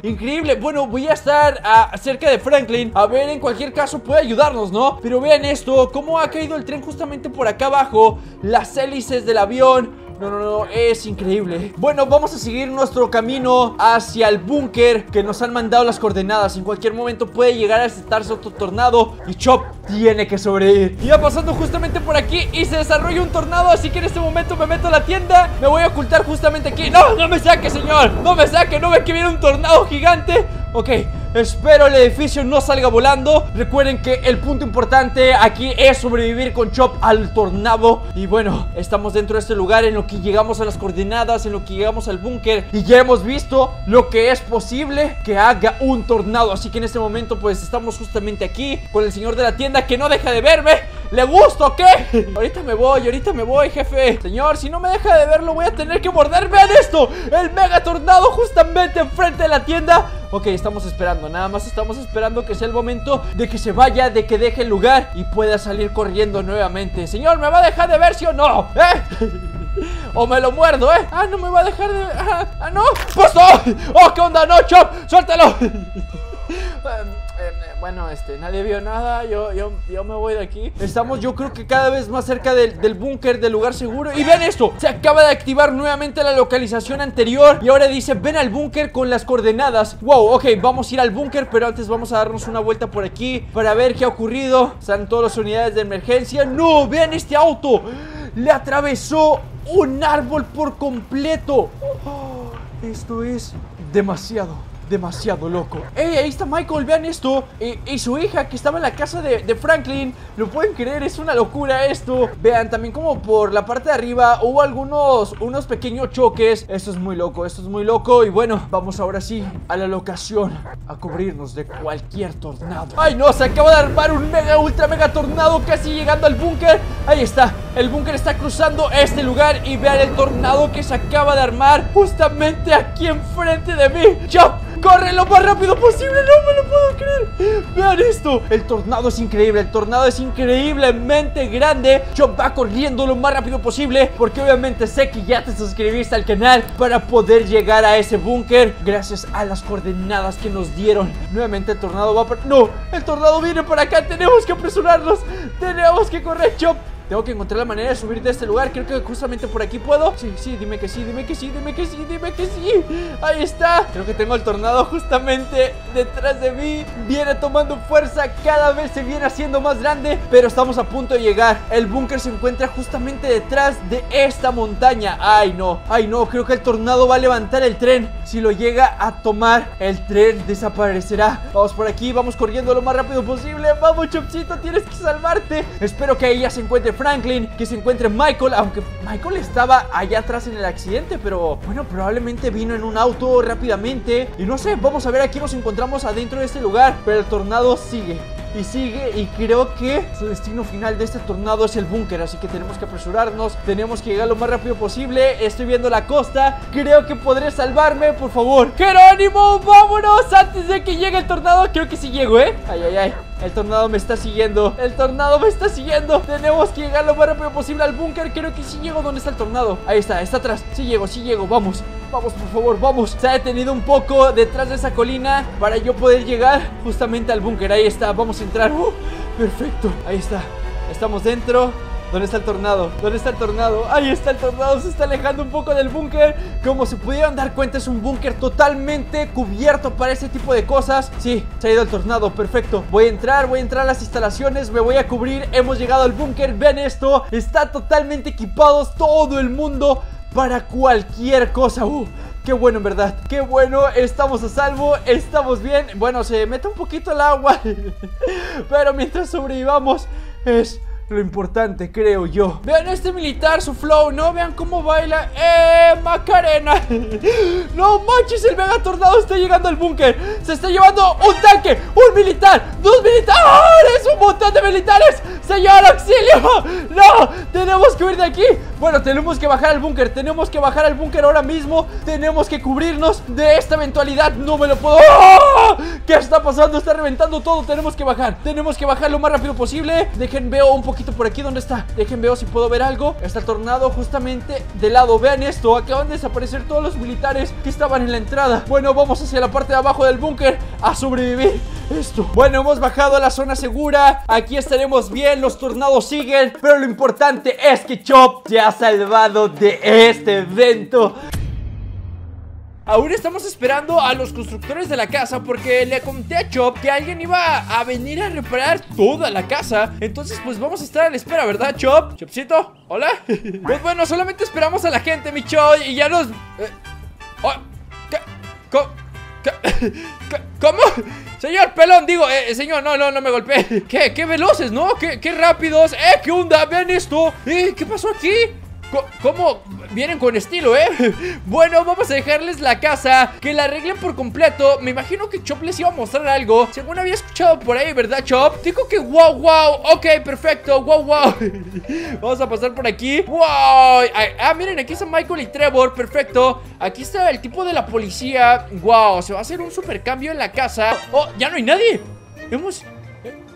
Increíble. Bueno, voy a estar a, cerca de Franklin. A ver, en cualquier caso puede ayudarnos, ¿no? Pero vean esto, cómo ha caído el tren justamente por acá abajo. Las hélices del avión. No, no, no, es increíble. Bueno, vamos a seguir nuestro camino hacia el búnker que nos han mandado las coordenadas. En cualquier momento puede llegar a desatarse otro tornado y Chop tiene que sobrevivir. Iba pasando justamente por aquí y se desarrolla un tornado, así que en este momento me meto a la tienda. Me voy a ocultar justamente aquí. ¡No, no me saque, señor! ¡No me saque! ¡No ve que viene un tornado gigante! Ok, espero el edificio no salga volando. Recuerden que el punto importante aquí es sobrevivir con Chop al tornado. Y bueno, estamos dentro de este lugar en lo que llegamos a las coordenadas, en lo que llegamos al búnker, y ya hemos visto lo que es posible que haga un tornado. Así que en este momento pues estamos justamente aquí con el señor de la tienda que no deja de verme. ¿Le gusta o qué? Ahorita me voy, ahorita me voy, jefe. Señor, si no me deja de verlo voy a tener que morder. Vean esto, el mega tornado justamente enfrente de la tienda. Ok, estamos esperando, nada más estamos esperando que sea el momento de que se vaya, de que deje el lugar y pueda salir corriendo nuevamente. Señor, ¿me va a dejar de ver sí o no? ¿Eh? O me lo muerdo, ¿eh? Ah, no me va a dejar de... Ah, ah no. Pues no. Oh, ¿qué onda? No, Chop, suéltalo. Bueno, este, nadie vio nada. Yo, yo, yo me voy de aquí. Estamos, yo creo que cada vez más cerca del, del búnker, del lugar seguro. Y vean esto, se acaba de activar nuevamente la localización anterior y ahora dice, ven al búnker con las coordenadas. Wow, ok, vamos a ir al búnker, pero antes vamos a darnos una vuelta por aquí para ver qué ha ocurrido. Están todas las unidades de emergencia. No, vean este auto, le atravesó un árbol por completo. Oh, esto es demasiado, demasiado loco. ¡Ey! Ahí está Michael, vean esto. eh, Y su hija que estaba en la casa de, de Franklin. ¿Lo pueden creer? Es una locura esto. Vean también como por la parte de arriba hubo algunos, unos pequeños choques. Esto es muy loco, esto es muy loco. Y bueno, vamos ahora sí a la locación, a cubrirnos de cualquier tornado. ¡Ay no! Se acaba de armar un mega, ultra mega tornado, casi llegando al búnker. Ahí está, el búnker está cruzando este lugar. Y vean el tornado que se acaba de armar justamente aquí enfrente de mí. ¡Yo! ¡Corre lo más rápido posible! ¡No me lo puedo creer! ¡Vean esto! El tornado es increíble, el tornado es increíblemente grande. Yo va corriendo lo más rápido posible, porque obviamente sé que ya te suscribiste al canal para poder llegar a ese búnker gracias a las coordenadas que nos dieron. Nuevamente el tornado va para... ¡No! ¡El tornado viene para acá! ¡Tenemos que apresurarnos! ¡Tenemos que correr, Chop! Tengo que encontrar la manera de subir de este lugar. Creo que justamente por aquí puedo. Sí, sí, dime que sí, dime que sí, dime que sí, dime que sí. Ahí está. Creo que tengo el tornado justamente detrás de mí. Viene tomando fuerza, cada vez se viene haciendo más grande, pero estamos a punto de llegar. El búnker se encuentra justamente detrás de esta montaña. Ay no, ay no, creo que el tornado va a levantar el tren. Si lo llega a tomar, el tren desaparecerá. Vamos por aquí, vamos corriendo lo más rápido posible. Vamos, Chopcito, tienes que salvarte. Espero que ahí ya se encuentre Franklin, que se encuentre Michael, aunque Michael estaba allá atrás en el accidente, pero bueno, probablemente vino en un auto rápidamente y no sé, vamos a ver. Aquí nos encontramos adentro de este lugar, pero el tornado sigue y sigue, y creo que su destino final de este tornado es el búnker, así que tenemos que apresurarnos, tenemos que llegar lo más rápido posible. Estoy viendo la costa, creo que podré salvarme, por favor. Jerónimo, vámonos antes de que llegue el tornado. Creo que sí llego, eh, ay, ay, ay. El tornado me está siguiendo, el tornado me está siguiendo. Tenemos que llegar lo más rápido posible al búnker. Creo que sí llego. ¿Dónde está el tornado? Ahí está, está atrás, sí llego, sí llego, vamos. Vamos, por favor, vamos. Se ha detenido un poco detrás de esa colina para yo poder llegar justamente al búnker. Ahí está, vamos a entrar, uh, perfecto. Ahí está, estamos dentro. ¿Dónde está el tornado? ¿Dónde está el tornado? Ahí está el tornado, se está alejando un poco del búnker. Como se pudieron dar cuenta, es un búnker totalmente cubierto para ese tipo de cosas. Sí, se ha ido el tornado, perfecto. Voy a entrar, voy a entrar a las instalaciones, me voy a cubrir. Hemos llegado al búnker, vean esto. Está totalmente equipados todo el mundo para cualquier cosa. Uh, qué bueno, en verdad, qué bueno. Estamos a salvo, estamos bien. Bueno, se mete un poquito el agua pero mientras sobrevivamos es lo importante, creo yo. Vean este militar, su flow, ¿no? Vean cómo baila. ¡Eh, Macarena! ¡No manches! El mega tornado está llegando al búnker. Se está llevando un tanque, un militar, dos militares, un montón de militares. ¡Señor, auxilio! ¡No! ¡Tenemos que huir de aquí! Bueno, tenemos que bajar al búnker, tenemos que bajar al búnker ahora mismo. Tenemos que cubrirnos de esta eventualidad. No me lo puedo... ¡Oh! ¿Qué está pasando? Está reventando todo. Tenemos que bajar, tenemos que bajar lo más rápido posible. Dejen, veo un poquito por aquí. ¿Dónde está? Dejen veo si puedo ver algo. Está el tornado justamente de lado. Vean esto, acaban de desaparecer todos los militares que estaban en la entrada. Bueno, vamos hacia la parte de abajo del búnker a sobrevivir esto. Bueno, hemos bajado a la zona segura. Aquí estaremos bien, los tornados siguen, pero lo importante es que Chop se ha salvado de este evento. Ahora estamos esperando a los constructores de la casa, porque le conté a Chop que alguien iba a venir a reparar toda la casa. Entonces pues vamos a estar a la espera, ¿verdad, Chop? Chopcito, ¿hola? Pues bueno, solamente esperamos a la gente, mi Chop. Y ya nos... Eh, oh, ¿qué? ¿Cómo? ¿Qué? ¿Cómo? Señor, pelón, digo, eh, señor, no, no, no me golpeé. ¿Qué? ¿Qué veloces, no? ¿Qué, qué rápidos? Eh, ¿qué onda? Vean esto. Eh, ¿qué pasó aquí? ¿Cómo? Vienen con estilo, ¿eh? Bueno, vamos a dejarles la casa, que la arreglen por completo. Me imagino que Chop les iba a mostrar algo, según había escuchado por ahí, ¿verdad, Chop? Digo que wow, wow, ok, perfecto, wow, wow. Vamos a pasar por aquí. Wow, ah, miren, aquí está Michael y Trevor, perfecto. Aquí está el tipo de la policía. Wow, se va a hacer un super cambio en la casa. Oh, ya no hay nadie. Hemos...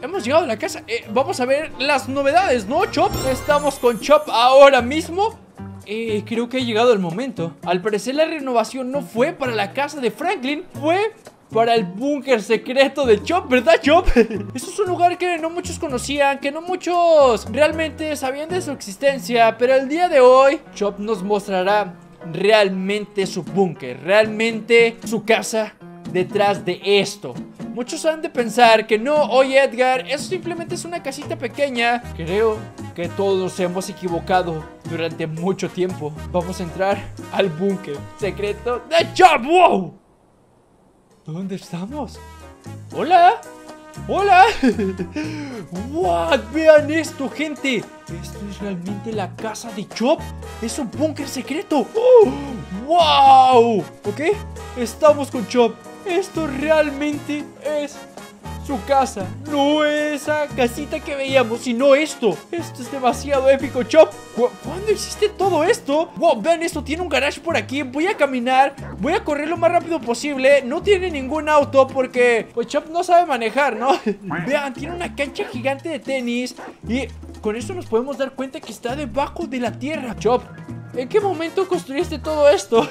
Hemos llegado a la casa. eh, Vamos a ver las novedades, ¿no, Chop? Estamos con Chop ahora mismo. eh, Creo que ha llegado el momento. Al parecer la renovación no fue para la casa de Franklin, fue para el búnker secreto de Chop, ¿verdad, Chop? Esto es un lugar que no muchos conocían, que no muchos realmente sabían de su existencia, pero el día de hoy Chop nos mostrará realmente su búnker, realmente su casa detrás de esto. Muchos han de pensar que no, oye Edgar, eso simplemente es una casita pequeña. Creo que todos hemos equivocado durante mucho tiempo. Vamos a entrar al búnker secreto de Job. ¡Wow! ¿Dónde estamos? ¡Hola! ¡Hola! ¡Wow! ¡Vean esto, gente! ¿Esto es realmente la casa de Chop? ¡Es un búnker secreto! ¡Oh! ¡Wow! ¿Ok? Estamos con Chop. Esto realmente es su casa. No esa casita que veíamos, sino esto. Esto es demasiado épico, Chop. ¿Cuándo existe todo esto? Wow, vean esto, tiene un garage por aquí. Voy a caminar, voy a correr lo más rápido posible. No tiene ningún auto porque pues Chop no sabe manejar, ¿no? Vean, tiene una cancha gigante de tenis. Y con eso nos podemos dar cuenta que está debajo de la tierra. Chop, ¿en qué momento construiste todo esto?